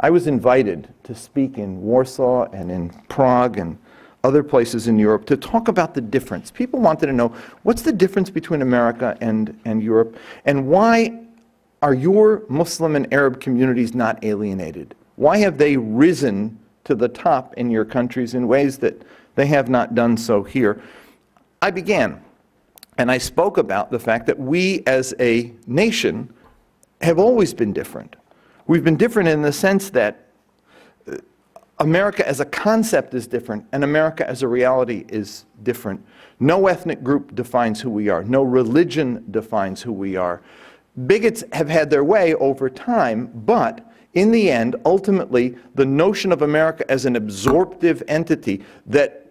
I was invited to speak in Warsaw and in Prague and other places in Europe to talk about the difference. People wanted to know, what's the difference between America and, and Europe, and why are your Muslim and Arab communities not alienated? Why have they risen to the top in your countries in ways that they have not done so here? I began, and I spoke about the fact that we as a nation have always been different. We've been different in the sense that America as a concept is different, and America as a reality is different. No ethnic group defines who we are. No religion defines who we are. Bigots have had their way over time, but in the end, ultimately, the notion of America as an absorptive entity that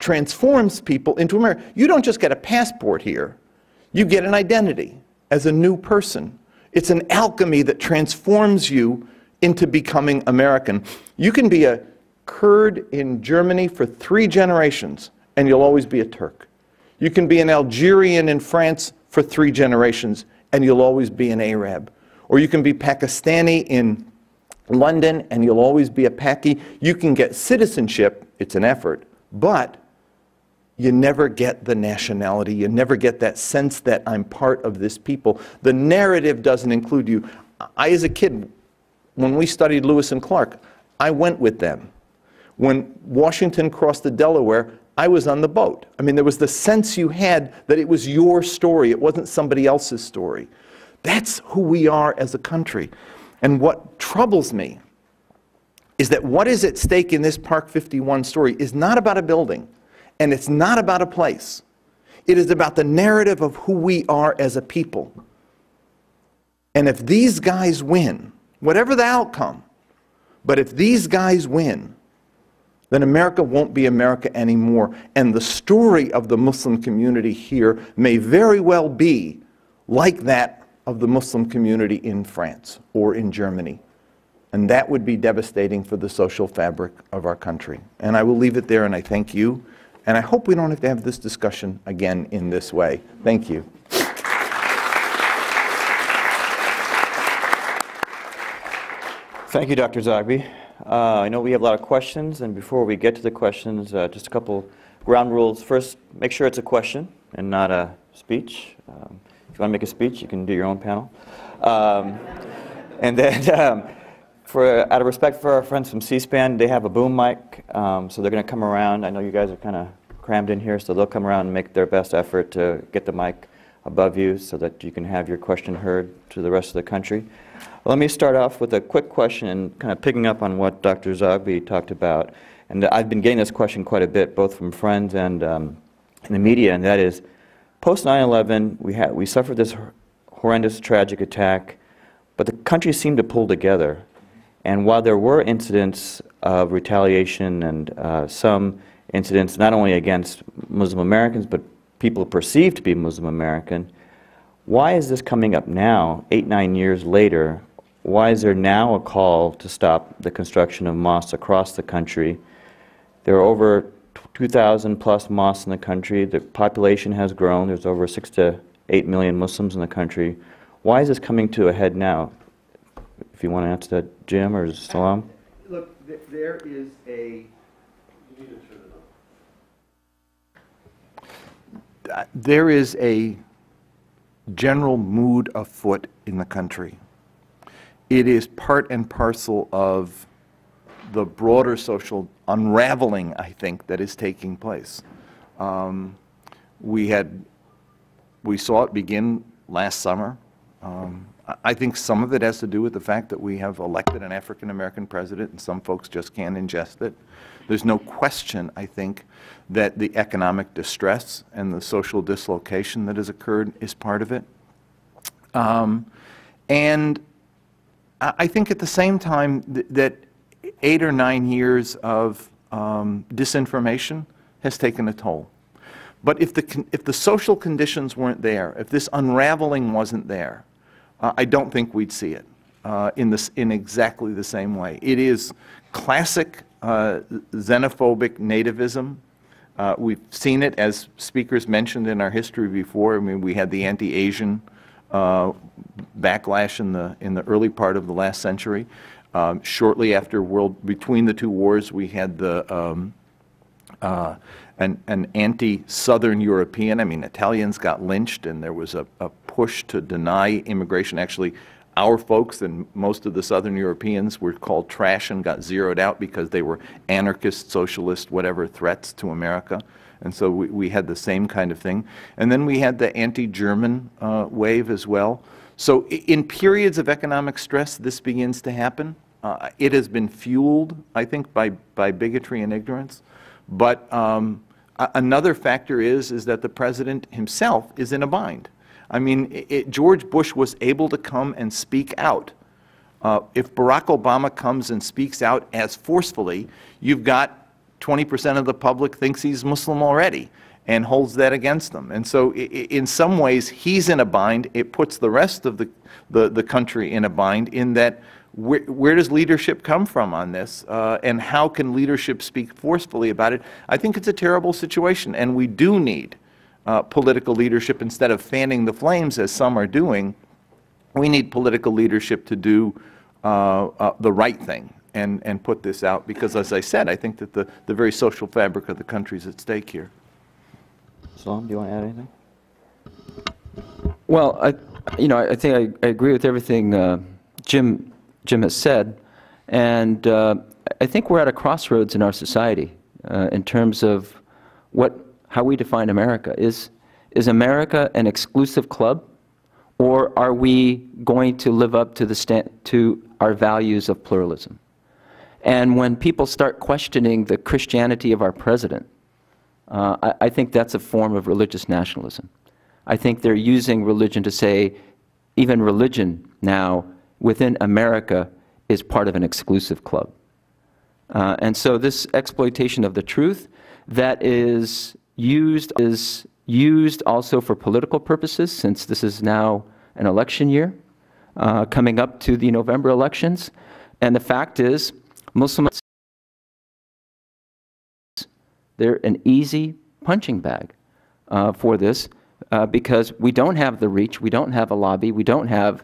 transforms people into America. You don't just get a passport here. You get an identity as a new person. It's an alchemy that transforms you into becoming American. You can be a Kurd in Germany for three generations, and you'll always be a Turk. You can be an Algerian in France for three generations, and you'll always be an Arab. Or you can be Pakistani in London, and you'll always be a Paki. You can get citizenship, it's an effort, but you never get the nationality. You never get that sense that I'm part of this people. The narrative doesn't include you. I, as a kid, when we studied Lewis and Clark, I went with them. When Washington crossed the Delaware, I was on the boat. I mean, there was the sense you had that it was your story. It wasn't somebody else's story. That's who we are as a country. And what troubles me is that what is at stake in this Park fifty-one story is not about a building. And it's not about a place. It is about the narrative of who we are as a people. And if these guys win, whatever the outcome, but if these guys win, then America won't be America anymore. And the story of the Muslim community here may very well be like that of the Muslim community in France or in Germany. And that would be devastating for the social fabric of our country. And I will leave it there, and I thank you. And I hope we don't have to have this discussion again in this way. Thank you. Thank you, Doctor Zogby. Uh, I know we have a lot of questions, and before we get to the questions, uh, just a couple ground rules. First, make sure it's a question and not a speech. Um, if you want to make a speech, you can do your own panel. Um, and then, um, for, out of respect for our friends from C-Span, they have a boom mic, um, so they're going to come around. I know you guys are kind of crammed in here, so they'll come around and make their best effort to get the mic above you so that you can have your question heard to the rest of the country. Let me start off with a quick question and kind of picking up on what Doctor Zogby talked about. And I've been getting this question quite a bit, both from friends and um, in the media, and that is, post nine eleven, we, had, we suffered this horrendous, tragic attack, but the country seemed to pull together. And while there were incidents of retaliation and uh, some incidents not only against Muslim Americans, but people perceived to be Muslim American, why is this coming up now, eight, nine years later? Why is there now a call to stop the construction of mosques across the country? There are over two thousand plus mosques in the country. The population has grown. There's over six to eight million Muslims in the country. Why is this coming to a head now? If you want to answer that, Jim or Salam? Look, th there is a. You need to turn it off. There is a general mood afoot in the country. It is part and parcel of the broader social unraveling, I think, that is taking place. Um, we had, we saw it begin last summer. Um, I think some of it has to do with the fact that we have elected an African-American president and some folks just can't ingest it. There's no question, I think, that the economic distress and the social dislocation that has occurred is part of it. Um, and I think at the same time th that eight or nine years of um, disinformation has taken a toll. But if the, con if the social conditions weren't there, if this unraveling wasn't there, Uh, I don't think we'd see it uh, in, this, in exactly the same way. It is classic uh, xenophobic nativism. Uh, we've seen it, as speakers mentioned in our history before. I mean, we had the anti-Asian uh, backlash in the, in the early part of the last century. Um, shortly after world, between the two wars, we had the, um, uh, an, an anti-Southern European. I mean, Italians got lynched, and there was a, a push to deny immigration. Actually, our folks and most of the Southern Europeans were called trash and got zeroed out because they were anarchist, socialist, whatever threats to America. And so we, we had the same kind of thing. And then we had the anti-German uh, wave as well. So in periods of economic stress, this begins to happen. Uh, it has been fueled, I think, by, by bigotry and ignorance. But um, another factor is, is that the president himself is in a bind. I mean, it, it, George Bush was able to come and speak out. Uh, if Barack Obama comes and speaks out as forcefully, you've got twenty percent of the public thinks he's Muslim already and holds that against them. And so it, it, in some ways, he's in a bind. It puts the rest of the, the, the country in a bind in that where, where does leadership come from on this, uh, and how can leadership speak forcefully about it? I think it's a terrible situation, and we do need Uh, political leadership. Instead of fanning the flames, as some are doing, we need political leadership to do uh, uh, the right thing and, and put this out, because, as I said, I think that the, the very social fabric of the country is at stake here. Salam, do you want to add anything? Well, I, you know, I think I, I agree with everything uh, Jim, Jim has said, and uh, I think we're at a crossroads in our society uh, in terms of what how we define America. Is, is America an exclusive club, or are we going to live up to, the stand, to our values of pluralism? And when people start questioning the Christianity of our president, uh, I, I think that's a form of religious nationalism. I think they're using religion to say, even religion now within America is part of an exclusive club. Uh, and so this exploitation of the truth that is used is used also for political purposes, since this is now an election year, uh, coming up to the November elections. And the fact is, Muslims, they're an easy punching bag uh, for this, uh, because we don't have the reach, we don't have a lobby, we don't have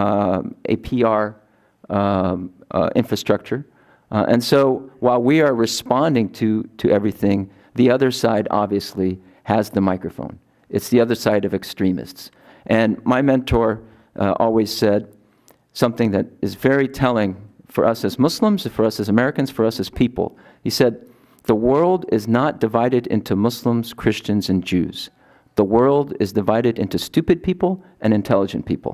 um, a P R um, uh, infrastructure. Uh, and so while we are responding to, to everything, the other side obviously has the microphone. It's the other side of extremists. And my mentor uh, always said something that is very telling for us as Muslims, for us as Americans, for us as people. He said, "The world is not divided into Muslims, Christians, and Jews. The world is divided into stupid people and intelligent people."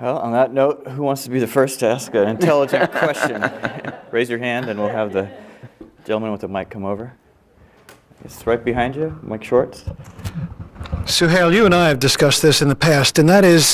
Well, on that note, who wants to be the first to ask an intelligent question? Raise your hand and we'll have the gentleman with the mic come over. It's right behind you, Mike Shorts. Suhail, you and I have discussed this in the past, and that is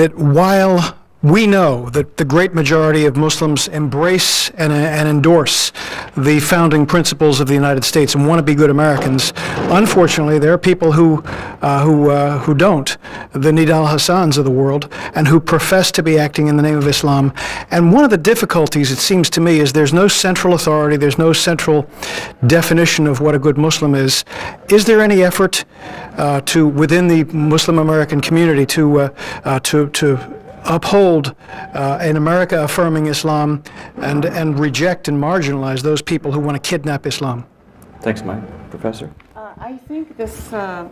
that while We know that the great majority of Muslims embrace and, uh, and endorse the founding principles of the United States and want to be good Americans. Unfortunately, there are people who, uh, who, uh, who don't, the Nidal Hassans of the world, and who profess to be acting in the name of Islam. And one of the difficulties, it seems to me, is there's no central authority, there's no central definition of what a good Muslim is. Is there any effort uh, to, within the Muslim American community to, uh, uh, to, to uphold uh, in America affirming Islam and, and reject and marginalize those people who want to kidnap Islam? Thanks, Mike. Professor? Uh, I think this uh,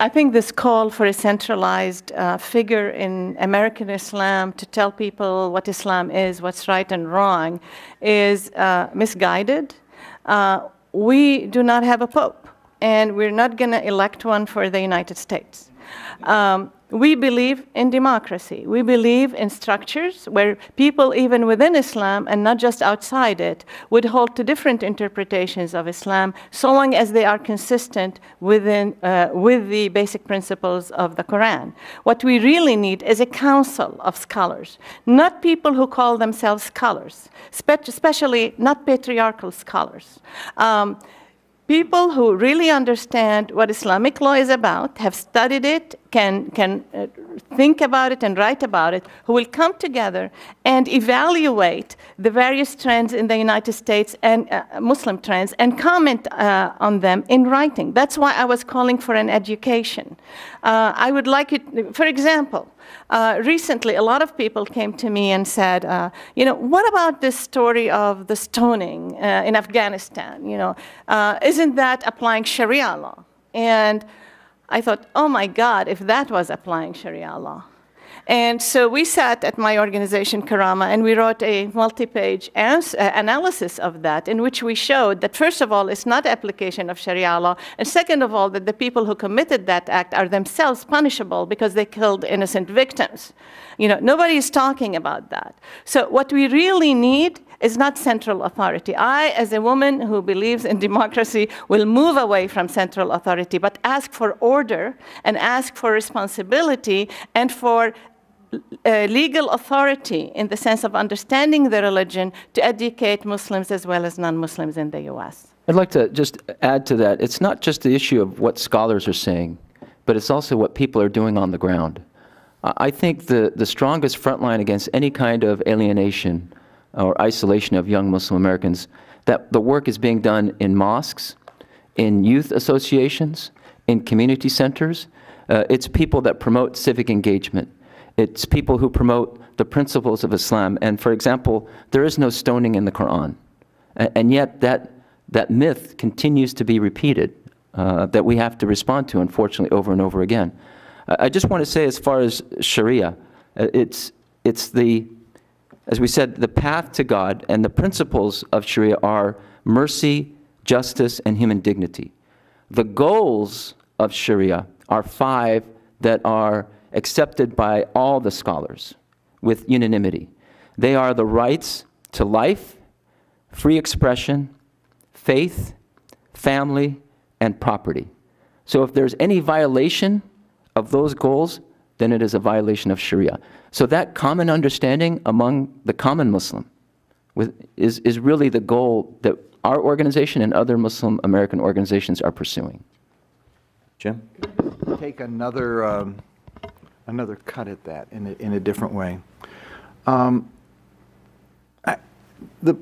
I think this call for a centralized uh, figure in American Islam to tell people what Islam is, what's right and wrong, is uh, misguided. Uh, we do not have a pope, and we're not going to elect one for the United States. Um, We believe in democracy. We believe in structures where people, even within Islam and not just outside it, would hold to different interpretations of Islam, so long as they are consistent within, uh, with the basic principles of the Quran. What we really need is a council of scholars, not people who call themselves scholars, spe- especially not patriarchal scholars. Um, People who really understand what Islamic law is about, have studied it, can, can uh, think about it and write about it, who will come together and evaluate the various trends in the United States and uh, Muslim trends and comment uh, on them in writing. That's why I was calling for an education. Uh, I would like it, for example, Uh, recently, a lot of people came to me and said, uh, you know, what about this story of the stoning uh, in Afghanistan? You know, uh, isn't that applying Sharia law? And I thought, oh my God, if that was applying Sharia law. And so we sat at my organization, Karama, and we wrote a multi-page ans- uh, analysis of that, in which we showed that, first of all, it's not application of Sharia law, and second of all, that the people who committed that act are themselves punishable because they killed innocent victims. You know, nobody is talking about that. So what we really need is not central authority. I, as a woman who believes in democracy, will move away from central authority, but ask for order and ask for responsibility and for Uh, legal authority in the sense of understanding the religion to educate Muslims as well as non-Muslims in the U S. I'd like to just add to that. It's not just the issue of what scholars are saying, but it's also what people are doing on the ground. Uh, I think the, the strongest front line against any kind of alienation or isolation of young Muslim Americans, that the work is being done in mosques, in youth associations, in community centers. Uh, it's people that promote civic engagement. It's people who promote the principles of Islam. And for example, there is no stoning in the Quran. A and yet that, that myth continues to be repeated, uh, that we have to respond to, unfortunately, over and over again. Uh, I just want to say, as far as Sharia, uh, it's, it's the, as we said, the path to God, and the principles of Sharia are mercy, justice, and human dignity. The goals of Sharia are five that are accepted by all the scholars with unanimity. They are the rights to life, free expression, faith, family, and property. So if there's any violation of those goals, then it is a violation of Sharia. So that common understanding among the common Muslim with, is, is really the goal that our organization and other Muslim American organizations are pursuing. Jim? Take another... Um Another cut at that in a, in a different way. Um, I, the,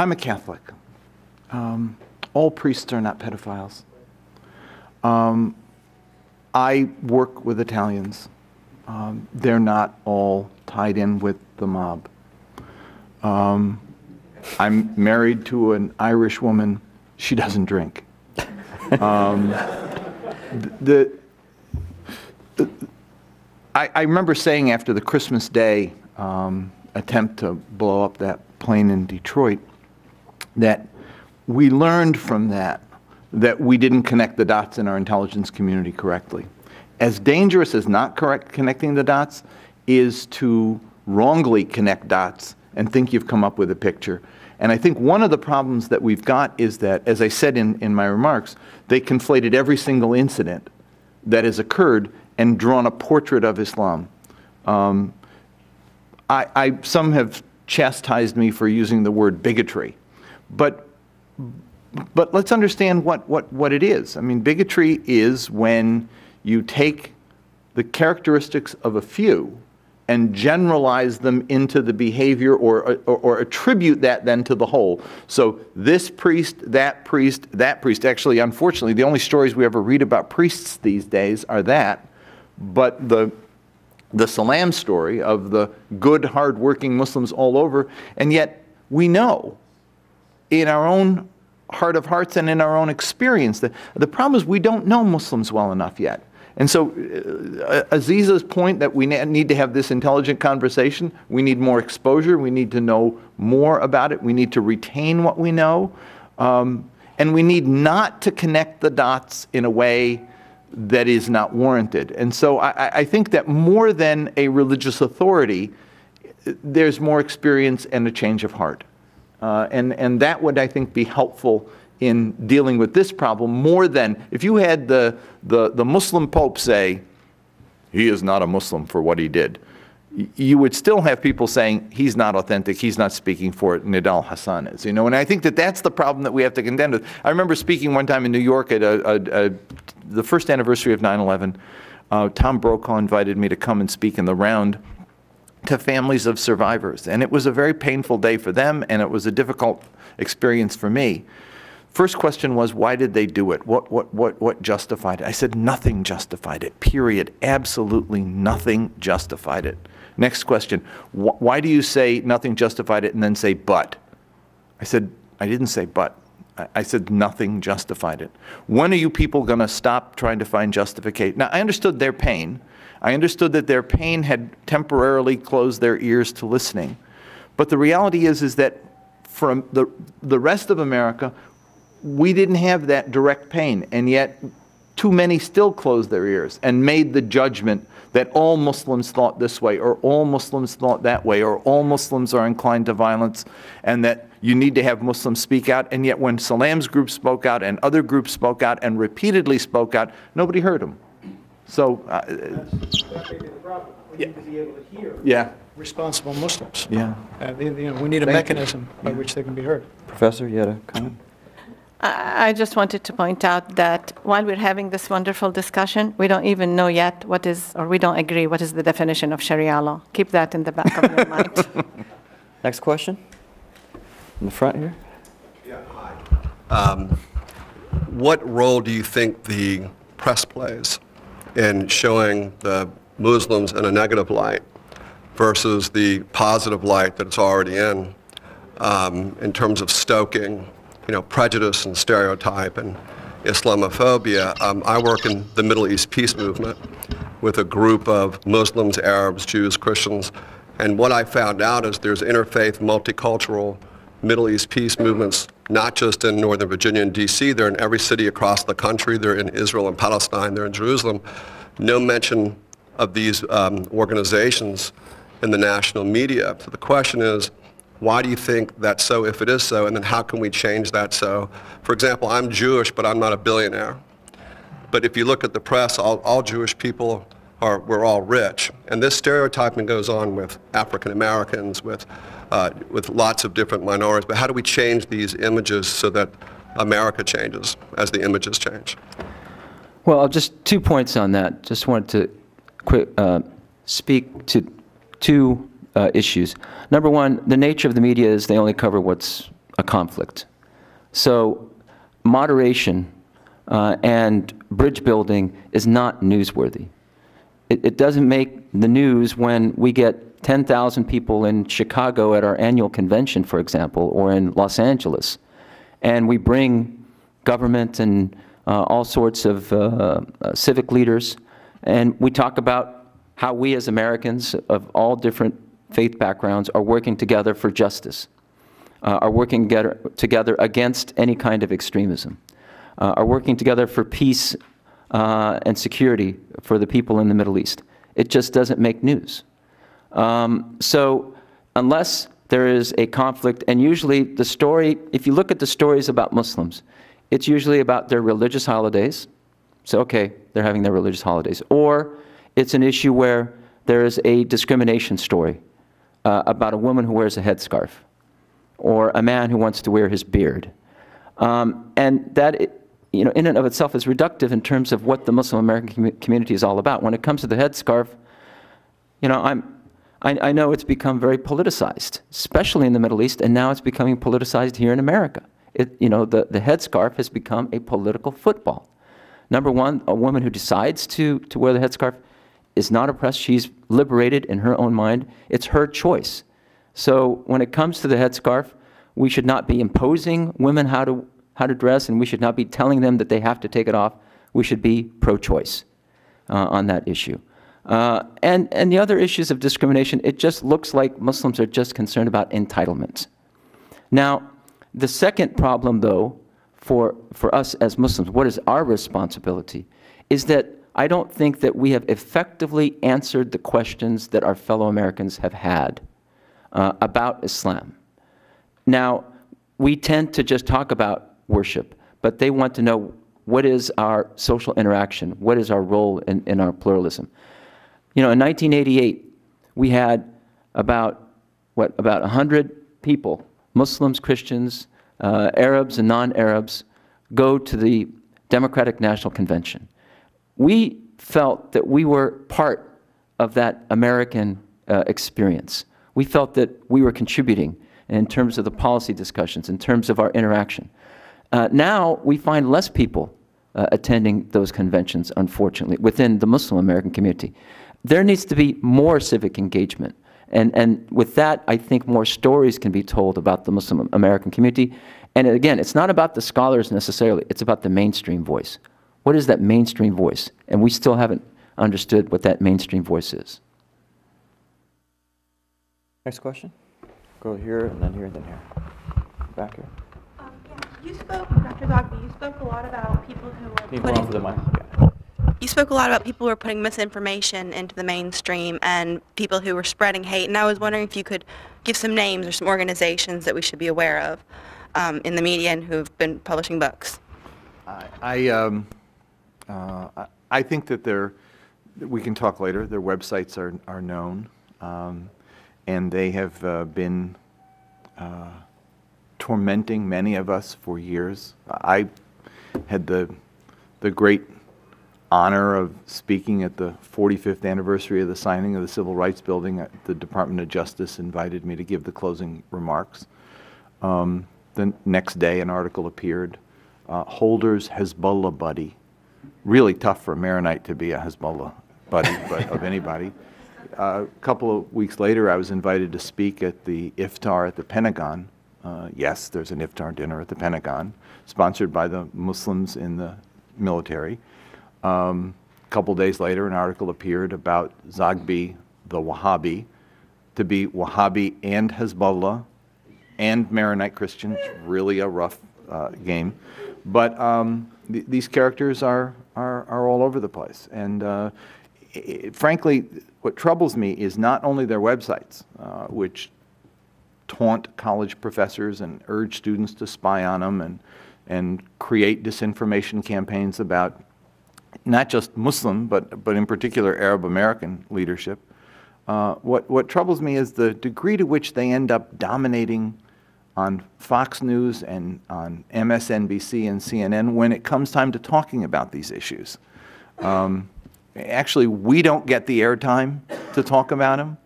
I'm a Catholic. Um, all priests are not pedophiles. Um, I work with Italians. Um, they're not all tied in with the mob. Um, I'm married to an Irish woman. She doesn't drink. Um, the, the I, I remember saying after the Christmas Day um, attempt to blow up that plane in Detroit that we learned from that that we didn't connect the dots in our intelligence community correctly. As dangerous as not correct connecting the dots is to wrongly connect dots and think you've come up with a picture. And I think one of the problems that we've got is that, as I said in, in my remarks, they conflated every single incident that has occurred and drawn a portrait of Islam. Um, I, I, some have chastised me for using the word bigotry, but but let's understand what, what, what it is. I mean, bigotry is when you take the characteristics of a few and generalize them into the behavior, or, or, or attribute that then to the whole. So this priest, that priest, that priest. Actually, unfortunately, the only stories we ever read about priests these days are that. But the, the Salam story of the good, hard-working Muslims all over, and yet we know in our own heart of hearts and in our own experience that the problem is we don't know Muslims well enough yet. And so uh, Azizah's point that we need to have this intelligent conversation, we need more exposure, we need to know more about it, we need to retain what we know, um, and we need not to connect the dots in a way that is not warranted. And so I, I think that more than a religious authority, there's more experience and a change of heart. Uh, and, and that would, I think, be helpful in dealing with this problem, more than if you had the, the, the Muslim Pope say, he is not a Muslim for what he did. You would still have people saying, he's not authentic, he's not speaking for it, Nidal Hassan is. You know, and I think that that's the problem that we have to contend with. I remember speaking one time in New York at a, a, a, the first anniversary of nine eleven. Uh, Tom Brokaw invited me to come and speak in the round to families of survivors. And it was a very painful day for them, and it was a difficult experience for me. First question was, why did they do it? What, what, what, what justified it? I said, nothing justified it, period. Absolutely nothing justified it. Next question, wh why do you say nothing justified it and then say but? I said, I didn't say but. I, I said nothing justified it. When are you people going to stop trying to find justification? Now, I understood their pain. I understood that their pain had temporarily closed their ears to listening. But the reality is, is that from the, the rest of America, we didn't have that direct pain, and yet too many still closed their ears and made the judgment that all Muslims thought this way, or all Muslims thought that way, or all Muslims are inclined to violence, and that you need to have Muslims speak out. And yet when Salam's group spoke out and other groups spoke out and repeatedly spoke out, nobody heard them. So uh, that's, that may be the problem. We yeah. need to be able to hear yeah. responsible Muslims. Yeah. Uh, you know, we need a Thank mechanism you. by yeah. which they can be heard. Professor, you had a comment? I just wanted to point out that while we're having this wonderful discussion, we don't even know yet what is, or we don't agree, what is the definition of Sharia law. Keep that in the back of your mind. Next question. In the front here. Yeah, hi. Um, what role do you think the press plays in showing the Muslims in a negative light versus the positive light that it's already in, um, in terms of stoking, you know, prejudice and stereotype and Islamophobia? Um, I work in the Middle East peace movement with a group of Muslims, Arabs, Jews, Christians, and what I found out is there's interfaith, multicultural Middle East peace movements, not just in Northern Virginia and D C, they're in every city across the country, they're in Israel and Palestine, they're in Jerusalem. No mention of these um, organizations in the national media. So the question is, why do you think that's so, if it is so, and then how can we change that so? For example, I'm Jewish, but I'm not a billionaire. But if you look at the press, all, all Jewish people are, we're all rich. And this stereotyping goes on with African Americans, with, uh, with lots of different minorities. But how do we change these images so that America changes as the images change? Well, just two points on that. Just wanted to quick, uh, speak to two Uh, issues. Number one, the nature of the media is they only cover what's a conflict. So moderation uh, and bridge building is not newsworthy. It, it doesn't make the news when we get ten thousand people in Chicago at our annual convention, for example, or in Los Angeles, and we bring government and uh, all sorts of uh, uh, civic leaders, and we talk about how we as Americans of all different faith backgrounds are working together for justice, uh, are working getter, together against any kind of extremism, uh, are working together for peace uh, and security for the people in the Middle East. It just doesn't make news. Um, so unless there is a conflict, and usually the story, if you look at the stories about Muslims, it's usually about their religious holidays. So okay, they're having their religious holidays. Or it's an issue where there is a discrimination story uh, about a woman who wears a headscarf or a man who wants to wear his beard. Um, and that, you know, in and of itself is reductive in terms of what the Muslim American com community is all about. When it comes to the headscarf, you know, I'm, I, I know it's become very politicized, especially in the Middle East, and now it's becoming politicized here in America. It, you know, the, the headscarf has become a political football. Number one, a woman who decides to, to wear the headscarf is not oppressed. She's liberated in her own mind. It's her choice. So when it comes to the headscarf, we should not be imposing women how to, how to dress, and we should not be telling them that they have to take it off. We should be pro-choice uh, on that issue. Uh, and, and the other issues of discrimination, it just looks like Muslims are just concerned about entitlements. Now, the second problem, though, for, for us as Muslims, what is our responsibility, is that I don't think that we have effectively answered the questions that our fellow Americans have had uh, about Islam. Now, we tend to just talk about worship, but they want to know, what is our social interaction? What is our role in, in our pluralism? You know, in nineteen eighty-eight, we had about, what, about one hundred people, Muslims, Christians, uh, Arabs and non-Arabs, go to the Democratic National Convention. We felt that we were part of that American uh, experience. We felt that we were contributing in terms of the policy discussions, in terms of our interaction. Uh, now we find less people uh, attending those conventions, unfortunately, within the Muslim American community. There needs to be more civic engagement, and, and with that, I think more stories can be told about the Muslim American community. And again, it's not about the scholars necessarily, it's about the mainstream voice. What is that mainstream voice? And we still haven't understood what that mainstream voice is. Next question. Go here, and then here, and then here. Back here. Um, yeah, you spoke, Doctor Zogby, you spoke a lot about people who are people putting... on for the mic, yeah. You spoke a lot about people who are putting misinformation into the mainstream and people who were spreading hate, and I was wondering if you could give some names or some organizations that we should be aware of um, in the media and who have been publishing books. I, I, um, uh, I think that they're, we can talk later, their websites are, are known, um, and they have uh, been uh, tormenting many of us for years. I had the, the great honor of speaking at the forty-fifth anniversary of the signing of the Civil Rights Building. The Department of Justice invited me to give the closing remarks. Um, the next day an article appeared, uh, Holder's Hezbollah buddy. Really tough for a Maronite to be a Hezbollah buddy but of anybody. Uh, a couple of weeks later I was invited to speak at the Iftar at the Pentagon. Uh, yes, there's an Iftar dinner at the Pentagon, sponsored by the Muslims in the military. Um, a couple days later, an article appeared about Zogby, the Wahhabi, to be Wahhabi and Hezbollah and Maronite Christians. Really a rough uh, game. But um, th these characters are, are, are all over the place. And uh, it, frankly, what troubles me is not only their websites, uh, which taunt college professors and urge students to spy on them and, and create disinformation campaigns about not just Muslim, but, but in particular Arab American leadership. Uh, what, what troubles me is the degree to which they end up dominating on Fox News and on M S N B C and C N N when it comes time to talking about these issues. Um, actually, we don't get the airtime to talk about them.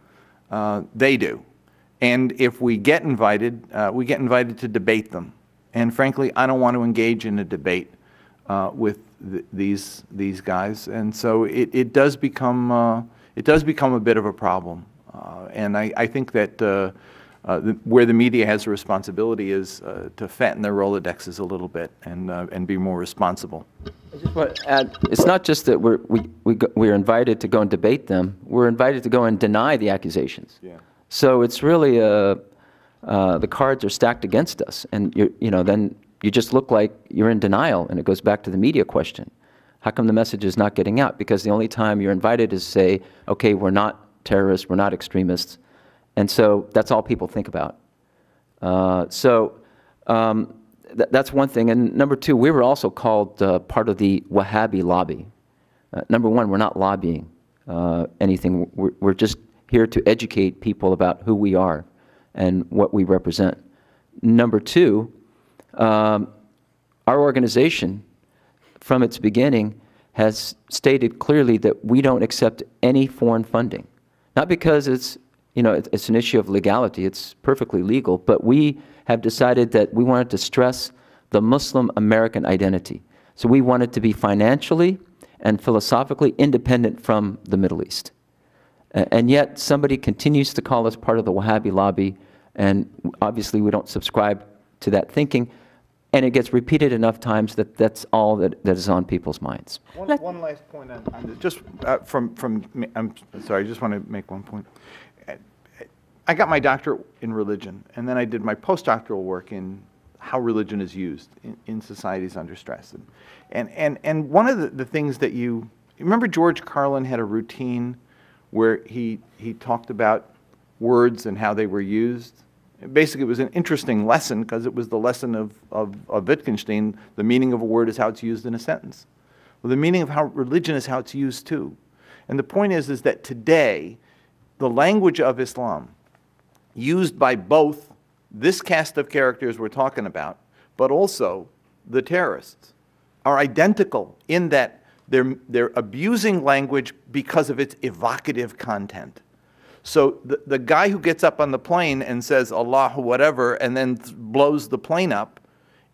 Uh, they do. And if we get invited, uh, we get invited to debate them. And frankly, I don't want to engage in a debate uh, with Th these these guys, and so it, it does become uh, it does become a bit of a problem, uh, and I, I think that uh, uh, the, where the media has a responsibility is uh, to fatten their Rolodexes a little bit and uh, and be more responsible. I just want to add, it's not just that we're we we go, we're invited to go and debate them; we're invited to go and deny the accusations. Yeah. So it's really a, uh, the cards are stacked against us, and you you know then. You just look like you're in denial, and it goes back to the media question. How come the message is not getting out? Because the only time you're invited is to say, okay, we're not terrorists, we're not extremists. And so that's all people think about. Uh, so um, th that's one thing. And number two, we were also called uh, part of the Wahhabi lobby. Uh, number one, we're not lobbying uh, anything. We're, we're just here to educate people about who we are and what we represent. Number two, um, our organization, from its beginning, has stated clearly that we don't accept any foreign funding. Not because it's, you know, it's an issue of legality, it's perfectly legal, but we have decided that we wanted to stress the Muslim American identity. So we wanted to be financially and philosophically independent from the Middle East. And yet somebody continues to call us part of the Wahhabi lobby, and obviously we don't subscribe to that thinking, and it gets repeated enough times that that's all that, that is on people's minds. One, one last point, on, on just uh, from, from, I'm sorry, I just want to make one point. I got my doctorate in religion, and then I did my postdoctoral work in how religion is used in, in societies under stress. And, and, and one of the, the things that you, remember George Carlin had a routine where he, he talked about words and how they were used? Basically, it was an interesting lesson because it was the lesson of, of, of Wittgenstein. The meaning of a word is how it's used in a sentence. Well, the meaning of how religion is how it's used too. And the point is, is that today, the language of Islam, used by both this cast of characters we're talking about, but also the terrorists, are identical in that they're, they're abusing language because of its evocative content. So the, the guy who gets up on the plane and says, Allah, whatever, and then th blows the plane up,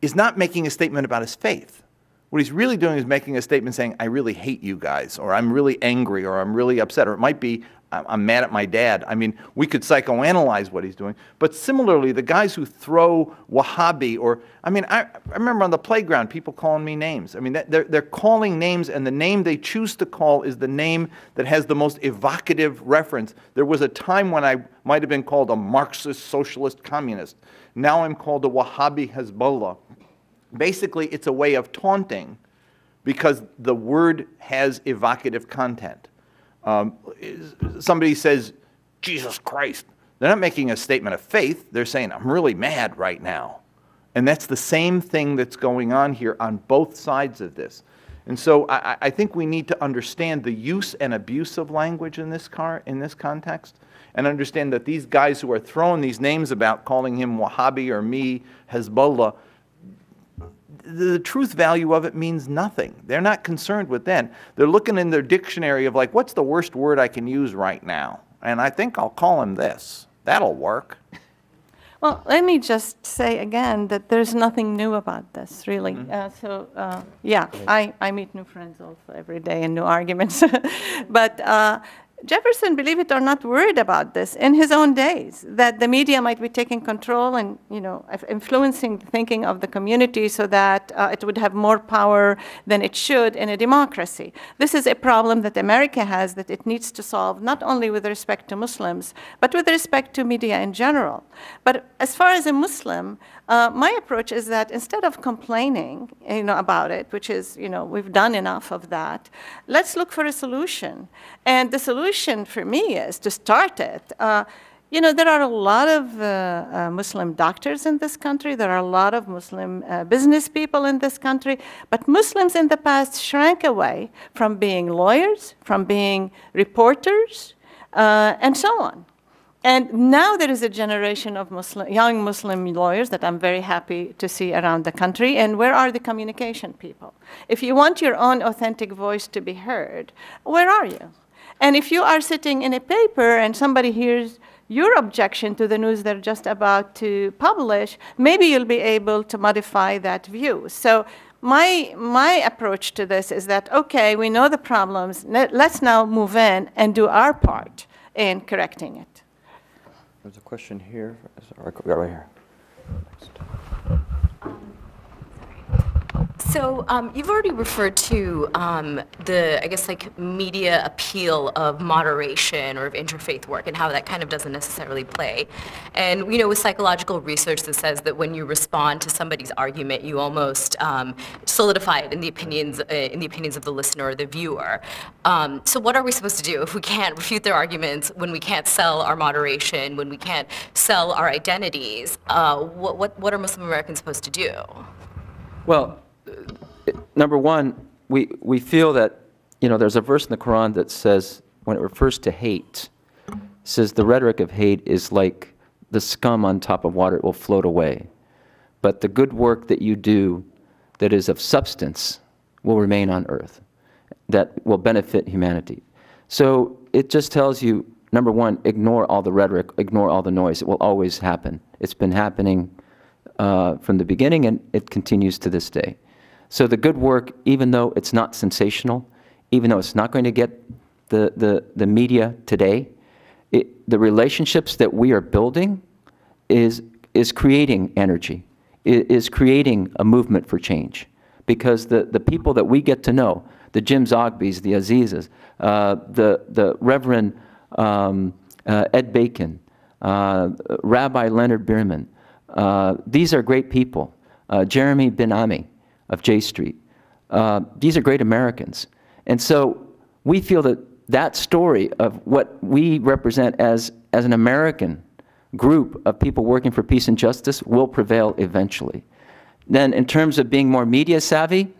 is not making a statement about his faith. What he's really doing is making a statement saying, I really hate you guys, or I'm really angry, or I'm really upset, or it might be, I'm mad at my dad. I mean, we could psychoanalyze what he's doing. But similarly, the guys who throw Wahhabi, or, I mean, I, I remember on the playground, people calling me names. I mean, they're, they're calling names, and the name they choose to call is the name that has the most evocative reference. There was a time when I might have been called a Marxist, socialist, communist. Now I'm called a Wahhabi Hezbollah. Basically, it's a way of taunting because the word has evocative content. Um, somebody says, Jesus Christ. They're not making a statement of faith. They're saying, I'm really mad right now. And that's the same thing that's going on here on both sides of this. And so I, I think we need to understand the use and abuse of language in this, car, in this context, and understand that these guys who are throwing these names about, calling him Wahhabi or me, Hezbollah, the truth value of it means nothing. They're not concerned with that. They're looking in their dictionary of like, what's the worst word I can use right now? And I think I'll call him this. That'll work. Well, let me just say again that there's nothing new about this, really. Mm-hmm. uh, so, uh, yeah, I, I meet new friends also every day and new arguments. But uh, Jefferson, believe it or not, worried about this in his own days, that the media might be taking control and, you know, influencing the thinking of the community so that uh, it would have more power than it should in a democracy. This is a problem that America has that it needs to solve, not only with respect to Muslims, but with respect to media in general. But as far as a Muslim, uh, my approach is that instead of complaining, you know, about it, which is, you know, we've done enough of that, let's look for a solution. And the solution for me is to start it. Uh, you know, there are a lot of uh, uh, Muslim doctors in this country. There are a lot of Muslim uh, business people in this country. But Muslims in the past shrank away from being lawyers, from being reporters, uh, and so on. And now there is a generation of Muslim, young Muslim lawyers that I'm very happy to see around the country. And where are the communication people? If you want your own authentic voice to be heard, where are you? And if you are sitting in a paper and somebody hears your objection to the news they're just about to publish, maybe you'll be able to modify that view. So my, my approach to this is that, okay, we know the problems. Let's now move in and do our part in correcting it. There's a question here. Right here. So um, you've already referred to um, the, I guess, like media appeal of moderation or of interfaith work and how that kind of doesn't necessarily play. And, you know, with psychological research that says that when you respond to somebody's argument, you almost um, solidify it in the opinions, uh, in the opinions of the listener or the viewer. Um, so what are we supposed to do if we can't refute their arguments, when we can't sell our moderation, when we can't sell our identities? Uh, what, what, what are Muslim Americans supposed to do? Well, number one, we, we feel that, you know, there's a verse in the Quran that says, when it refers to hate, says the rhetoric of hate is like the scum on top of water, it will float away. But the good work that you do that is of substance will remain on earth, that will benefit humanity. So it just tells you, number one, ignore all the rhetoric, ignore all the noise. It will always happen. It's been happening uh, from the beginning, and it continues to this day. So the good work, even though it's not sensational, even though it's not going to get the, the, the media today, it, the relationships that we are building is, is creating energy, is creating a movement for change. Because the, the people that we get to know, the Jim Zogbys, the Azizas, uh, the, the Reverend um, uh, Ed Bacon, uh, Rabbi Leonard Bierman, uh, these are great people. Uh, Jeremy Ben-Ami of J Street. Uh, these are great Americans. And so we feel that that story of what we represent as, as an American group of people working for peace and justice will prevail eventually. Then in terms of being more media savvy,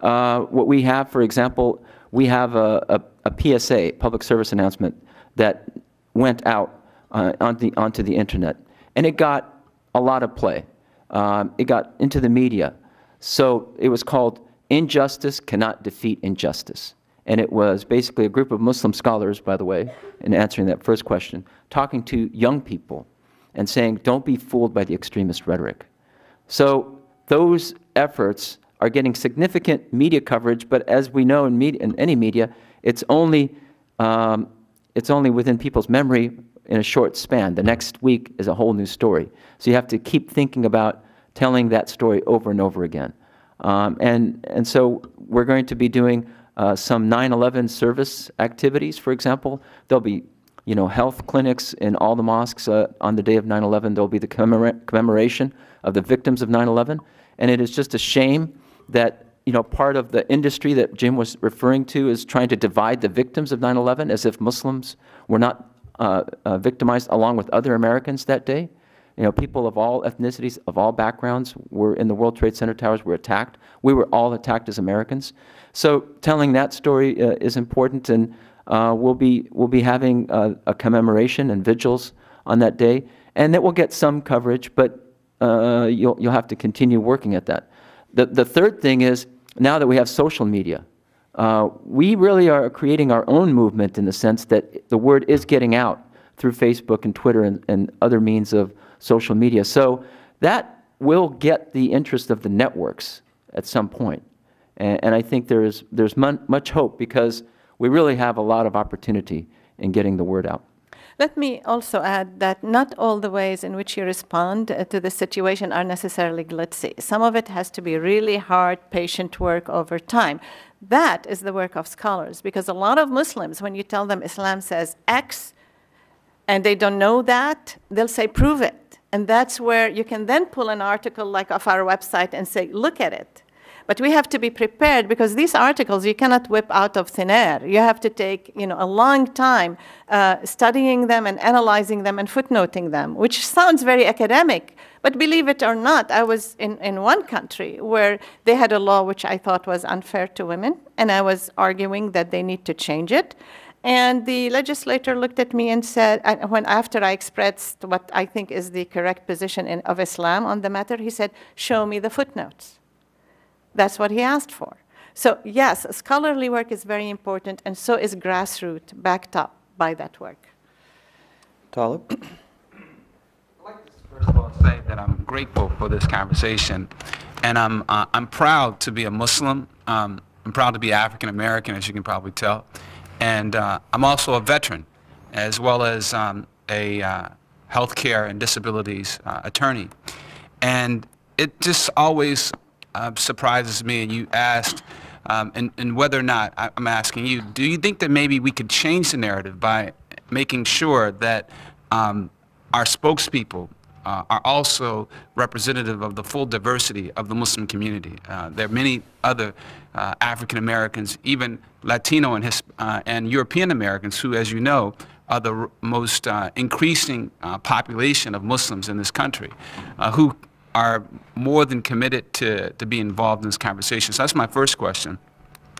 uh, what we have, for example, we have a, a, a P S A, public service announcement, that went out uh, on the, onto the internet. And it got a lot of play. Um, it got into the media. So it was called Injustice Cannot Defeat Injustice. And it was basically a group of Muslim scholars, by the way, in answering that first question, talking to young people and saying, don't be fooled by the extremist rhetoric. So those efforts are getting significant media coverage, but as we know in, media, in any media, it's only, um, it's only within people's memory in a short span. The next week is a whole new story. So you have to keep thinking about telling that story over and over again. Um, and, and so we're going to be doing Uh, some nine eleven service activities, for example. There'll be, you know, health clinics in all the mosques uh, on the day of nine eleven. There'll be the commemora commemoration of the victims of nine eleven. And it is just a shame that, you know, part of the industry that Jim was referring to is trying to divide the victims of nine eleven as if Muslims were not uh, uh, victimized along with other Americans that day. You know, people of all ethnicities, of all backgrounds were in the World Trade Center towers, were attacked. We were all attacked as Americans. So telling that story uh, is important, and uh, we'll be, we'll be having uh, a commemoration and vigils on that day. And that will get some coverage, but uh, you'll, you'll have to continue working at that. The, the third thing is, now that we have social media, uh, we really are creating our own movement in the sense that the word is getting out through Facebook and Twitter and, and other means of social media. So that will get the interest of the networks at some point. And, and I think there's, there's much hope because we really have a lot of opportunity in getting the word out. Let me also add that not all the ways in which you respond to the situation are necessarily glitzy. Some of it has to be really hard, patient work over time. That is the work of scholars, because a lot of Muslims, when you tell them Islam says X, and they don't know that, they'll say, prove it. And that's where you can then pull an article like off our website and say, look at it. But we have to be prepared, because these articles you cannot whip out of thin air. You have to take, you know, a long time uh, studying them and analyzing them and footnoting them, which sounds very academic. But believe it or not, I was in, in one country where they had a law which I thought was unfair to women, and I was arguing that they need to change it. And the legislator looked at me and said, and when after I expressed what I think is the correct position in, of Islam on the matter, he said, show me the footnotes. That's what he asked for. So yes, scholarly work is very important, and so is grassroots, backed up by that work. Talib? I'd like to first of all say that I'm grateful for this conversation, and I'm, uh, I'm proud to be a Muslim. Um, I'm proud to be African American, as you can probably tell. And uh, I'm also a veteran, as well as um, a uh, healthcare and disabilities uh, attorney. And it just always uh, surprises me, and you asked, um, and, and whether or not, I'm asking you, do you think that maybe we could change the narrative by making sure that um, our spokespeople uh, are also representative of the full diversity of the Muslim community? Uh, there are many other uh, African Americans, even Latino and, Hisp uh, and European Americans, who, as you know, are the r most uh, increasing uh, population of Muslims in this country, uh, who are more than committed to, to be involved in this conversation. So that's my first question.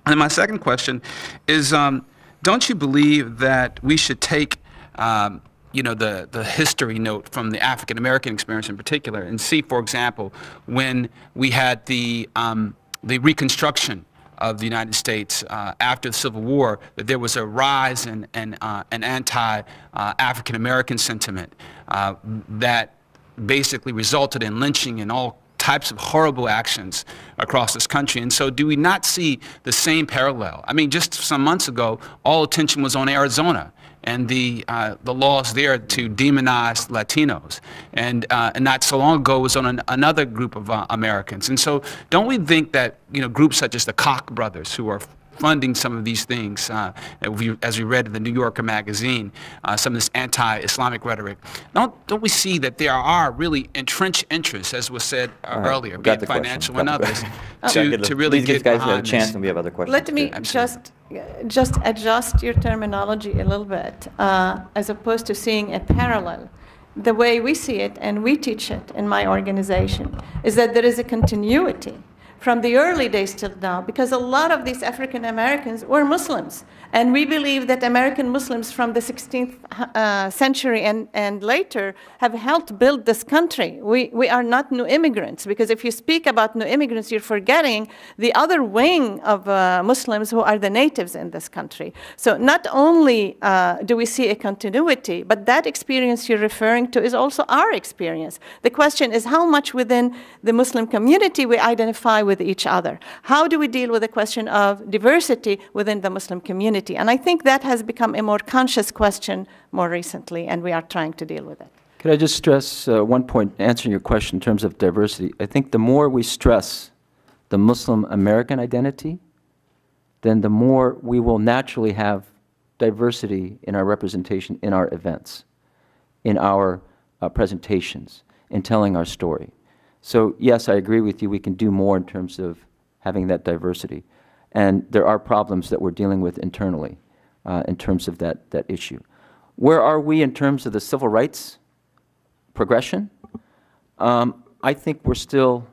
And my second question is, um, don't you believe that we should take um, you know, the, the history note from the African American experience in particular and see, for example, when we had the, um, the Reconstruction of the United States uh, after the Civil War, that there was a rise in, in uh, an anti-African uh, American sentiment uh, that basically resulted in lynching and all types of horrible actions across this country. And so do we not see the same parallel? I mean, just some months ago, all attention was on Arizona and the, uh, the laws there to demonize Latinos. And, uh, and not so long ago was on an, another group of uh, Americans. And so don't we think that, you know, groups such as the Koch brothers, who are funding some of these things, uh, as we read in the New Yorker magazine, uh, some of this anti-Islamic rhetoric, don't, don't we see that there are really entrenched interests, as was said uh, right. earlier, be it financial and others, to, to really get behind guys have a chance this. And we have other questions. Let me yeah, just, just adjust your terminology a little bit, uh, as opposed to seeing a parallel. The way we see it, and we teach it in my organization, is that there is a continuity from the early days till now, because a lot of these African Americans were Muslims. And we believe that American Muslims from the sixteenth uh, century and, and later have helped build this country. We, we are not new immigrants, because if you speak about new immigrants, you're forgetting the other wing of uh, Muslims who are the natives in this country. So not only uh, do we see a continuity, but that experience you're referring to is also our experience. The question is how much within the Muslim community we identify with each other. How do we deal with the question of diversity within the Muslim community? And I think that has become a more conscious question more recently, and we are trying to deal with it. Could I just stress uh, one point, answering your question in terms of diversity? I think the more we stress the Muslim American identity, then the more we will naturally have diversity in our representation, in our events, in our uh, presentations, in telling our story. So yes, I agree with you, we can do more in terms of having that diversity. And there are problems that we're dealing with internally uh, in terms of that, that issue. Where are we in terms of the civil rights progression? Um, I think we're still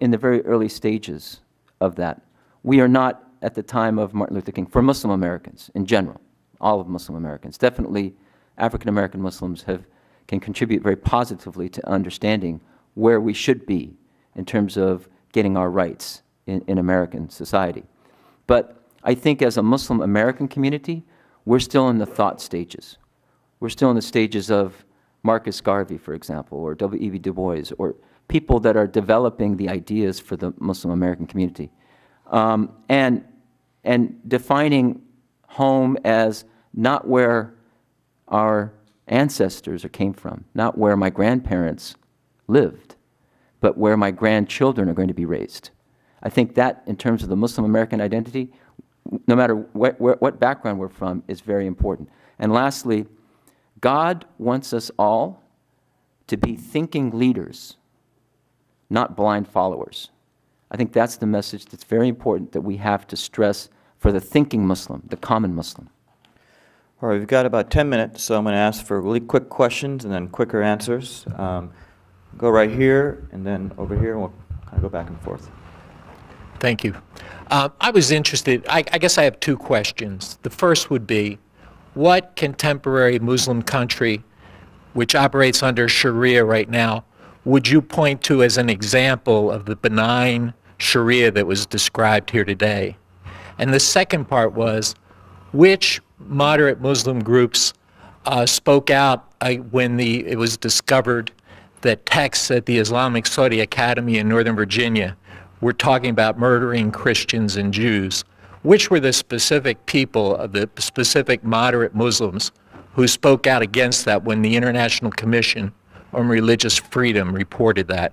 in the very early stages of that. We are not at the time of Martin Luther King, for Muslim Americans in general, all of Muslim Americans. Definitely African American Muslims have, can contribute very positively to understanding where we should be in terms of getting our rights in, in American society. But I think as a Muslim American community, we're still in the thought stages. We're still in the stages of Marcus Garvey, for example, or W E B Du Bois, or people that are developing the ideas for the Muslim American community. Um, and, and defining home as not where our ancestors came from, not where my grandparents lived, but where my grandchildren are going to be raised. I think that, in terms of the Muslim American identity, no matter what, what background we're from, is very important. And lastly, God wants us all to be thinking leaders, not blind followers. I think that's the message that's very important that we have to stress for the thinking Muslim, the common Muslim. All right, we've got about ten minutes, so I'm going to ask for really quick questions and then quicker answers. Um, Go right here, and then over here, and we'll kind of go back and forth. Thank you. Uh, I was interested, I, I guess I have two questions. The first would be, what contemporary Muslim country, which operates under Sharia right now, would you point to as an example of the benign Sharia that was described here today? And the second part was, which moderate Muslim groups uh, spoke out uh, when the, it was discovered that texts at the Islamic Saudi Academy in Northern Virginia were talking about murdering Christians and Jews? Which were the specific people of the specific moderate Muslims who spoke out against that when the International Commission on Religious Freedom reported that?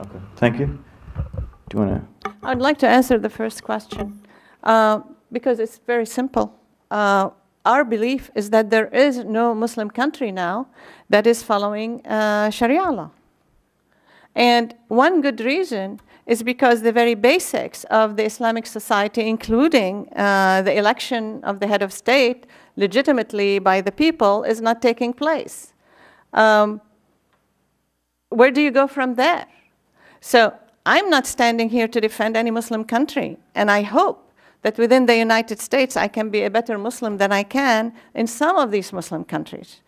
Okay, thank you. Do you want to? I'd like to answer the first question uh, because it's very simple. Uh, Our belief is that there is no Muslim country now that is following uh, Sharia law. And one good reason is because the very basics of the Islamic society, including uh, the election of the head of state legitimately by the people, is not taking place. Um, where do you go from there? So I'm not standing here to defend any Muslim country, and I hope that within the United States I can be a better Muslim than I can in some of these Muslim countries.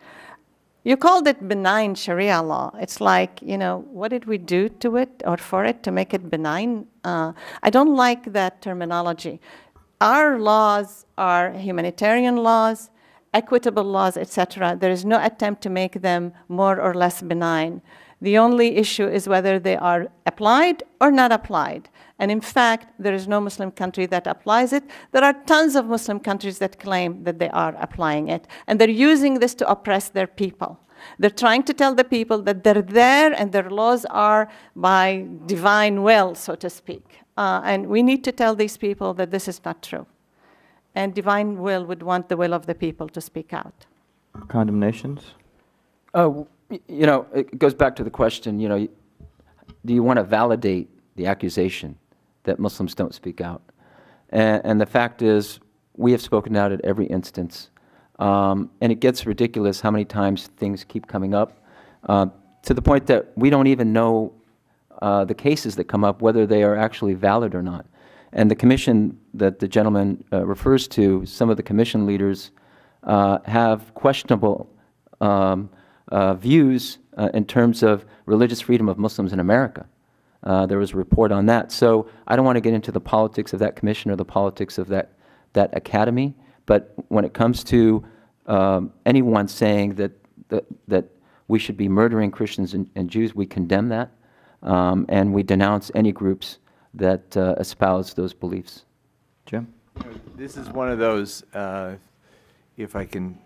You called it benign Sharia law. It's like, you know, what did we do to it or for it to make it benign? Uh, I don't like that terminology. Our laws are humanitarian laws, equitable laws, et cetera. There is no attempt to make them more or less benign. The only issue is whether they are applied or not applied. And in fact, there is no Muslim country that applies it. There are tons of Muslim countries that claim that they are applying it. And they're using this to oppress their people. They're trying to tell the people that they're there and their laws are by divine will, so to speak. Uh, and we need to tell these people that this is not true. And divine will would want the will of the people to speak out. Condemnations? Oh, you know, it goes back to the question, you know, do you want to validate the accusation that Muslims don't speak out? And, and the fact is, we have spoken out at every instance. Um, and it gets ridiculous how many times things keep coming up, uh, to the point that we don't even know uh, the cases that come up, whether they are actually valid or not. And the commission that the gentleman uh, refers to, some of the commission leaders uh, have questionable um, uh, views uh, in terms of religious freedom of Muslims in America. Uh, there was a report on that. So I don't want to get into the politics of that commission or the politics of that, that academy. But when it comes to um, anyone saying that, that, that we should be murdering Christians and, and Jews, we condemn that, um, and we denounce any groups that uh, espouse those beliefs. Jim? This is one of those, uh, if I can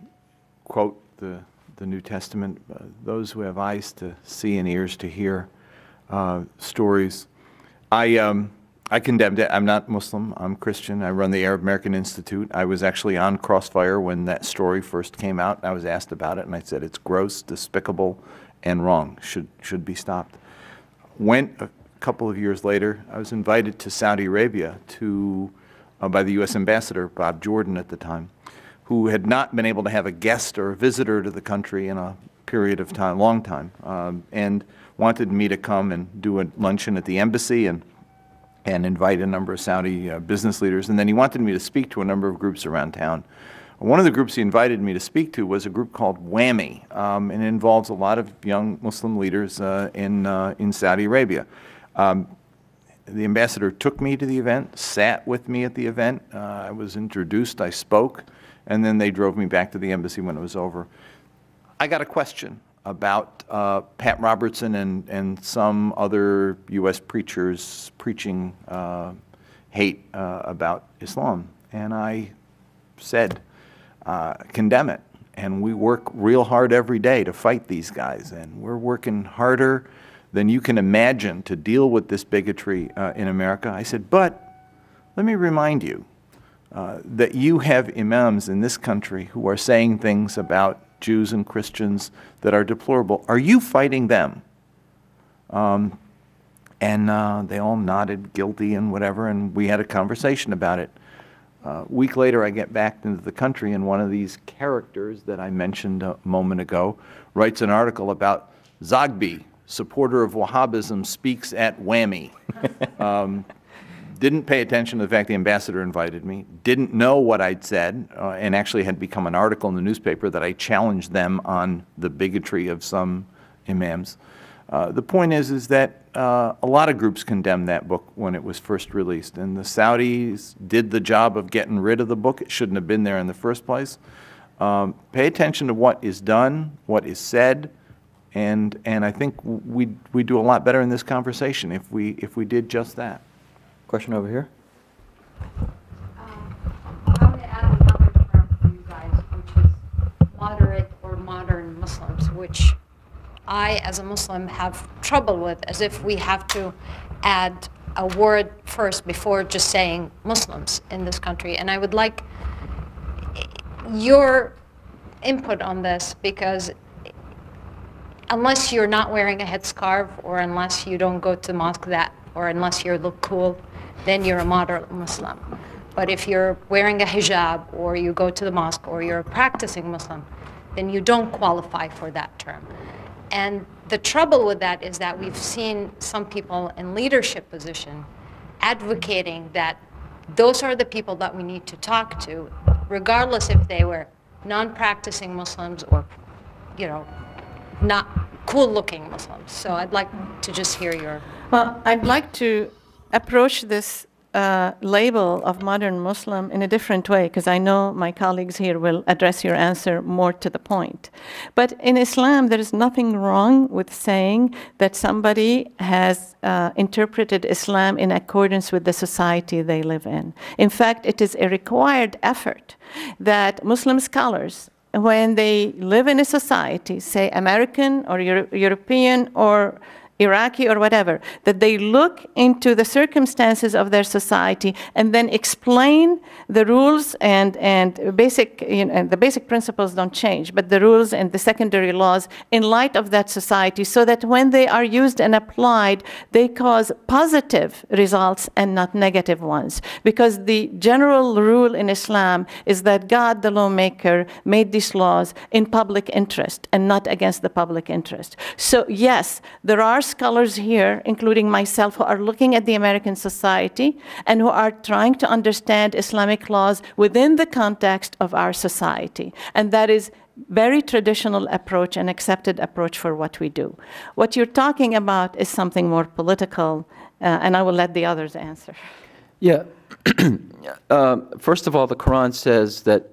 quote the, the New Testament, uh, those who have eyes to see and ears to hear uh, stories. I, um, I condemned it. I'm not Muslim. I'm Christian. I run the Arab American Institute. I was actually on Crossfire when that story first came out. I was asked about it, and I said it's gross, despicable, and wrong. Should should be stopped. Went a couple of years later. I was invited to Saudi Arabia to uh, by the U S ambassador Bob Jordan at the time, who had not been able to have a guest or a visitor to the country in a period of time, long time, um, and wanted me to come and do a luncheon at the embassy and. and invite a number of Saudi uh, business leaders. And then he wanted me to speak to a number of groups around town. One of the groups he invited me to speak to was a group called WAMI, um, and it involves a lot of young Muslim leaders uh, in, uh, in Saudi Arabia. Um, the ambassador took me to the event, sat with me at the event. Uh, I was introduced, I spoke, and then they drove me back to the embassy when it was over. I got a question about uh, Pat Robertson and, and some other U S preachers preaching uh, hate uh, about Islam. And I said, uh, condemn it. And we work real hard every day to fight these guys. And we're working harder than you can imagine to deal with this bigotry uh, in America. I said, but let me remind you uh, that you have imams in this country who are saying things about Jews and Christians that are deplorable. Are you fighting them? Um, and uh, they all nodded guilty and whatever, and we had a conversation about it. Uh, a week later, I get back into the country, and one of these characters that I mentioned a moment ago writes an article about Zogby, supporter of Wahhabism, speaks at WAMI. um, Didn't pay attention to the fact the ambassador invited me, didn't know what I'd said, uh, and actually had become an article in the newspaper that I challenged them on the bigotry of some imams. Uh, the point is, is that uh, a lot of groups condemned that book when it was first released, and the Saudis did the job of getting rid of the book. It shouldn't have been there in the first place. Um, pay attention to what is done, what is said, and, and I think we, we do a lot better in this conversation if we, if we did just that. Question over here. Um, I want to add another term for you guys, which is moderate or modern Muslims, which I, as a Muslim, have trouble with, as if we have to add a word first before just saying Muslims in this country. And I would like your input on this, because unless you're not wearing a headscarf, or unless you don't go to mosque that, or unless you look cool, then you're a moderate Muslim. But if you're wearing a hijab, or you go to the mosque, or you're a practicing Muslim, then you don't qualify for that term. And the trouble with that is that we've seen some people in leadership position advocating that Those are the people that we need to talk to, regardless if they were non-practicing Muslims or, you know, not cool-looking Muslims. So I'd like to just hear your... Well, I'd like to approach this uh, label of modern Muslim in a different way, because I know my colleagues here will address your answer more to the point. But in Islam, there is nothing wrong with saying that somebody has uh, interpreted Islam in accordance with the society they live in. In fact, it is a required effort that Muslim scholars, when they live in a society, say American or Euro- European or Iraqi or whatever, that they look into the circumstances of their society and then explain the rules and, and basic, you know, and the basic principles don't change, but the rules and the secondary laws in light of that society, so that when they are used and applied, they cause positive results and not negative ones. Because the general rule in Islam is that God, the lawmaker, made these laws in public interest and not against the public interest. So yes, there are scholars here, including myself, who are looking at the American society and who are trying to understand Islamic laws within the context of our society. And that is very traditional approach and accepted approach for what we do. What you're talking about is something more political, uh, and I will let the others answer. Yeah. uh, first of all, the Quran says that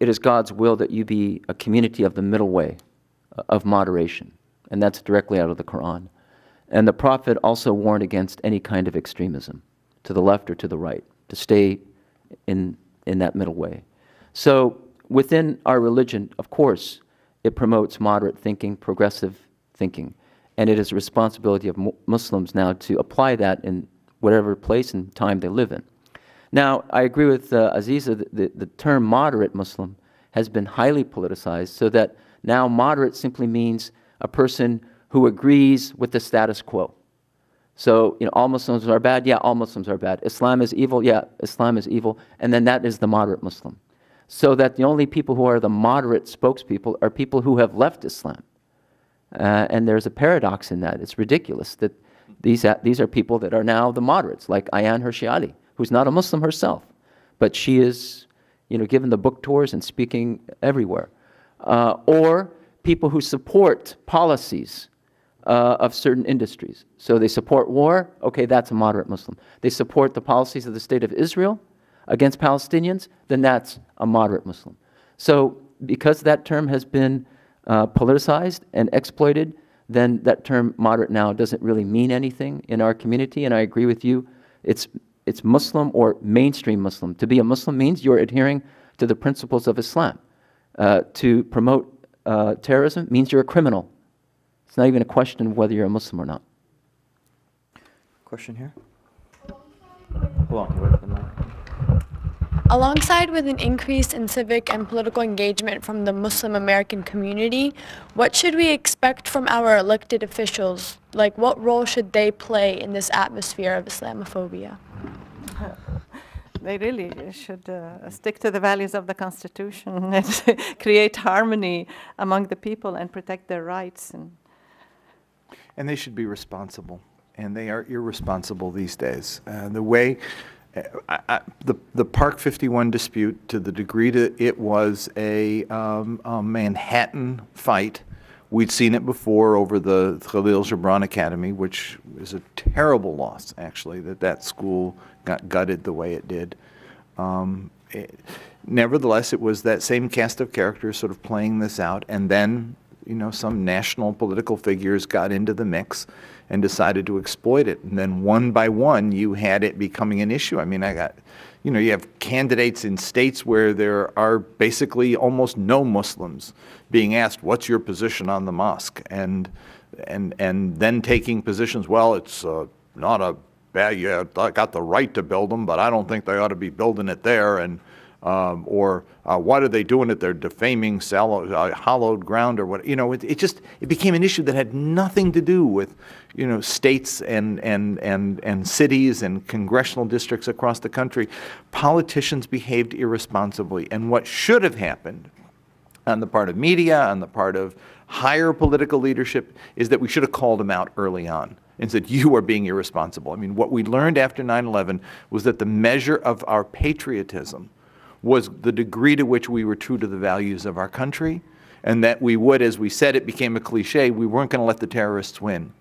it is God's will that you be a community of the middle way, uh, of moderation. And that's directly out of the Quran. And the Prophet also warned against any kind of extremism, to the left or to the right, to stay in, in that middle way. So within our religion, of course, it promotes moderate thinking, progressive thinking. And it is the responsibility of Muslims now to apply that in whatever place and time they live in. Now, I agree with uh, Azizah that the, the term moderate Muslim has been highly politicized, so that now moderate simply means a person who agrees with the status quo. So, you know, all Muslims are bad? Yeah, all Muslims are bad. Islam is evil? Yeah, Islam is evil. And then that is the moderate Muslim. So that the only people who are the moderate spokespeople are people who have left Islam. Uh, and there's a paradox in that. It's ridiculous that these, uh, these are people that are now the moderates, like Ayaan Hirshiali, who's not a Muslim herself, but she is, you know, given the book tours and speaking everywhere. Uh, or people who support policies uh, of certain industries. So they support war, okay, that's a moderate Muslim. They support the policies of the State of Israel against Palestinians, then that's a moderate Muslim. So because that term has been uh, politicized and exploited, then that term moderate now doesn't really mean anything in our community, and I agree with you, it's, it's Muslim or mainstream Muslim. To be a Muslim means you're adhering to the principles of Islam. Uh, to promote Uh, terrorism means you're a criminal. It's not even a question of whether you're a Muslim or not. Question here. Hold on. Alongside with an increase in civic and political engagement from the Muslim American community, what should we expect from our elected officials? Like, what role should they play in this atmosphere of Islamophobia? They really should uh, stick to the values of the Constitution and create harmony among the people and protect their rights. And, and they should be responsible, and they are irresponsible these days. Uh, the way uh, I, the, the Park fifty-one dispute, to the degree that it was a, um, a Manhattan fight, we'd seen it before over the Khalil Gibran Academy, which is a terrible loss, actually, that that school got gutted the way it did. Um, it, nevertheless, it was that same cast of characters sort of playing this out, and then, you know, some national political figures got into the mix and decided to exploit it. And then one by one, you had it becoming an issue. I mean, I got, you know, you have candidates in states where there are basically almost no Muslims being asked, what's your position on the mosque? And and and then taking positions, well, it's uh, not a bad, yeah, I got the right to build them, but I don't think they ought to be building it there. And um, or uh, what are they doing it? They're defaming sallow, uh, hallowed ground or what, you know, it, it just, it became an issue that had nothing to do with, you know, states and, and, and, and cities and congressional districts across the country. Politicians behaved irresponsibly, and what should have happened on the part of media, on the part of higher political leadership, is that we should have called them out early on. and said, you are being irresponsible. I mean, what we learned after nine eleven was that the measure of our patriotism was the degree to which we were true to the values of our country, and that we would, as we said, it became a cliche, we weren't going to let the terrorists win.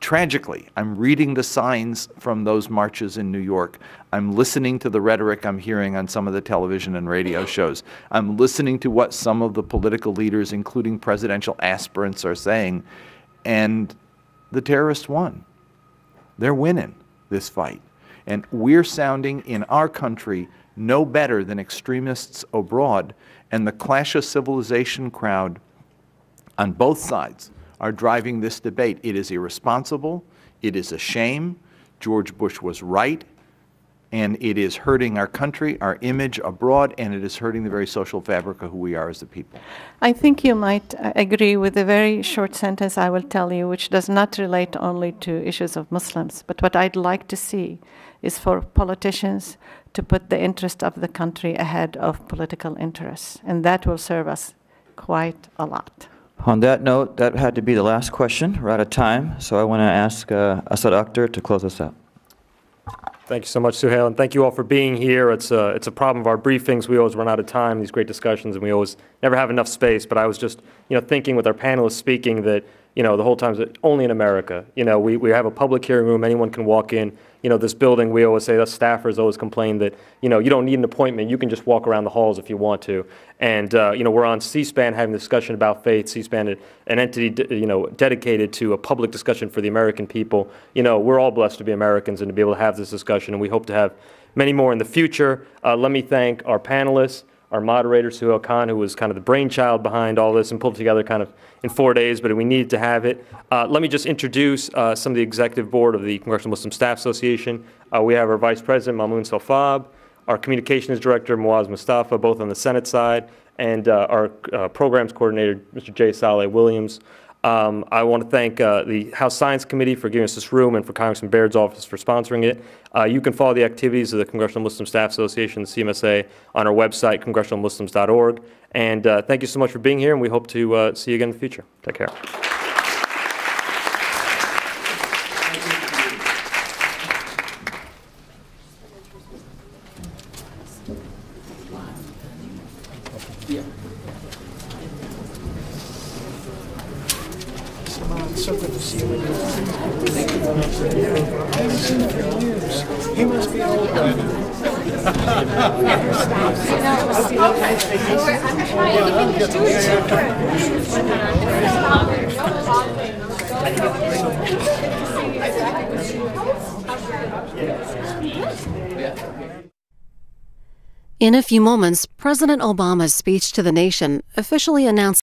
Tragically, I'm reading the signs from those marches in New York. I'm listening to the rhetoric I'm hearing on some of the television and radio shows. I'm listening to what some of the political leaders, including presidential aspirants, are saying, and the terrorists won. They're winning this fight. And we're sounding in our country no better than extremists abroad, and the Clash of Civilization crowd on both sides are driving this debate. It is irresponsible, it is a shame, George Bush was right, and it is hurting our country, our image abroad, and it is hurting the very social fabric of who we are as a people. I think you might agree with a very short sentence I will tell you, which does not relate only to issues of Muslims, but what I'd like to see is for politicians to put the interest of the country ahead of political interests, and that will serve us quite a lot. On that note, that had to be the last question. We're out of time, so I want to ask uh, Asad Akhter to close us out. Thank you so much, Suhail, and thank you all for being here. It's a, it's a problem of our briefings. We always run out of time, these great discussions, and we always never have enough space. But I was just, you know, thinking with our panelists speaking that, you know, the whole time that only in America, you know, we, we have a public hearing room, anyone can walk in. You know, this building, we always say, the staffers always complain that, you know, you don't need an appointment. You can just walk around the halls if you want to. And, uh, you know, we're on C-SPAN having a discussion about faith. C-SPAN, an entity, you know, dedicated to a public discussion for the American people. You know, we're all blessed to be Americans and to be able to have this discussion, and we hope to have many more in the future. Uh, let me thank our panelists, our moderator, Suhail Khan, who was kind of the brainchild behind all this and pulled it together kind of in four days, but we needed to have it. Uh, let me just introduce uh, some of the executive board of the Congressional Muslim Staff Association. Uh, we have our vice president, Mahmoud Selfab, our communications director, Muaz Mustafa, both on the Senate side, and uh, our uh, programs coordinator, Mister Jay Saleh Williams. Um, I want to thank uh, the House Science Committee for giving us this room and for Congressman Baird's office for sponsoring it. Uh, you can follow the activities of the Congressional Muslim Staff Association, the C M S A, on our website, congressional muslims dot org. And uh, thank you so much for being here, and we hope to uh, see you again in the future. Take care. In a few moments, President Obama's speech to the nation officially announced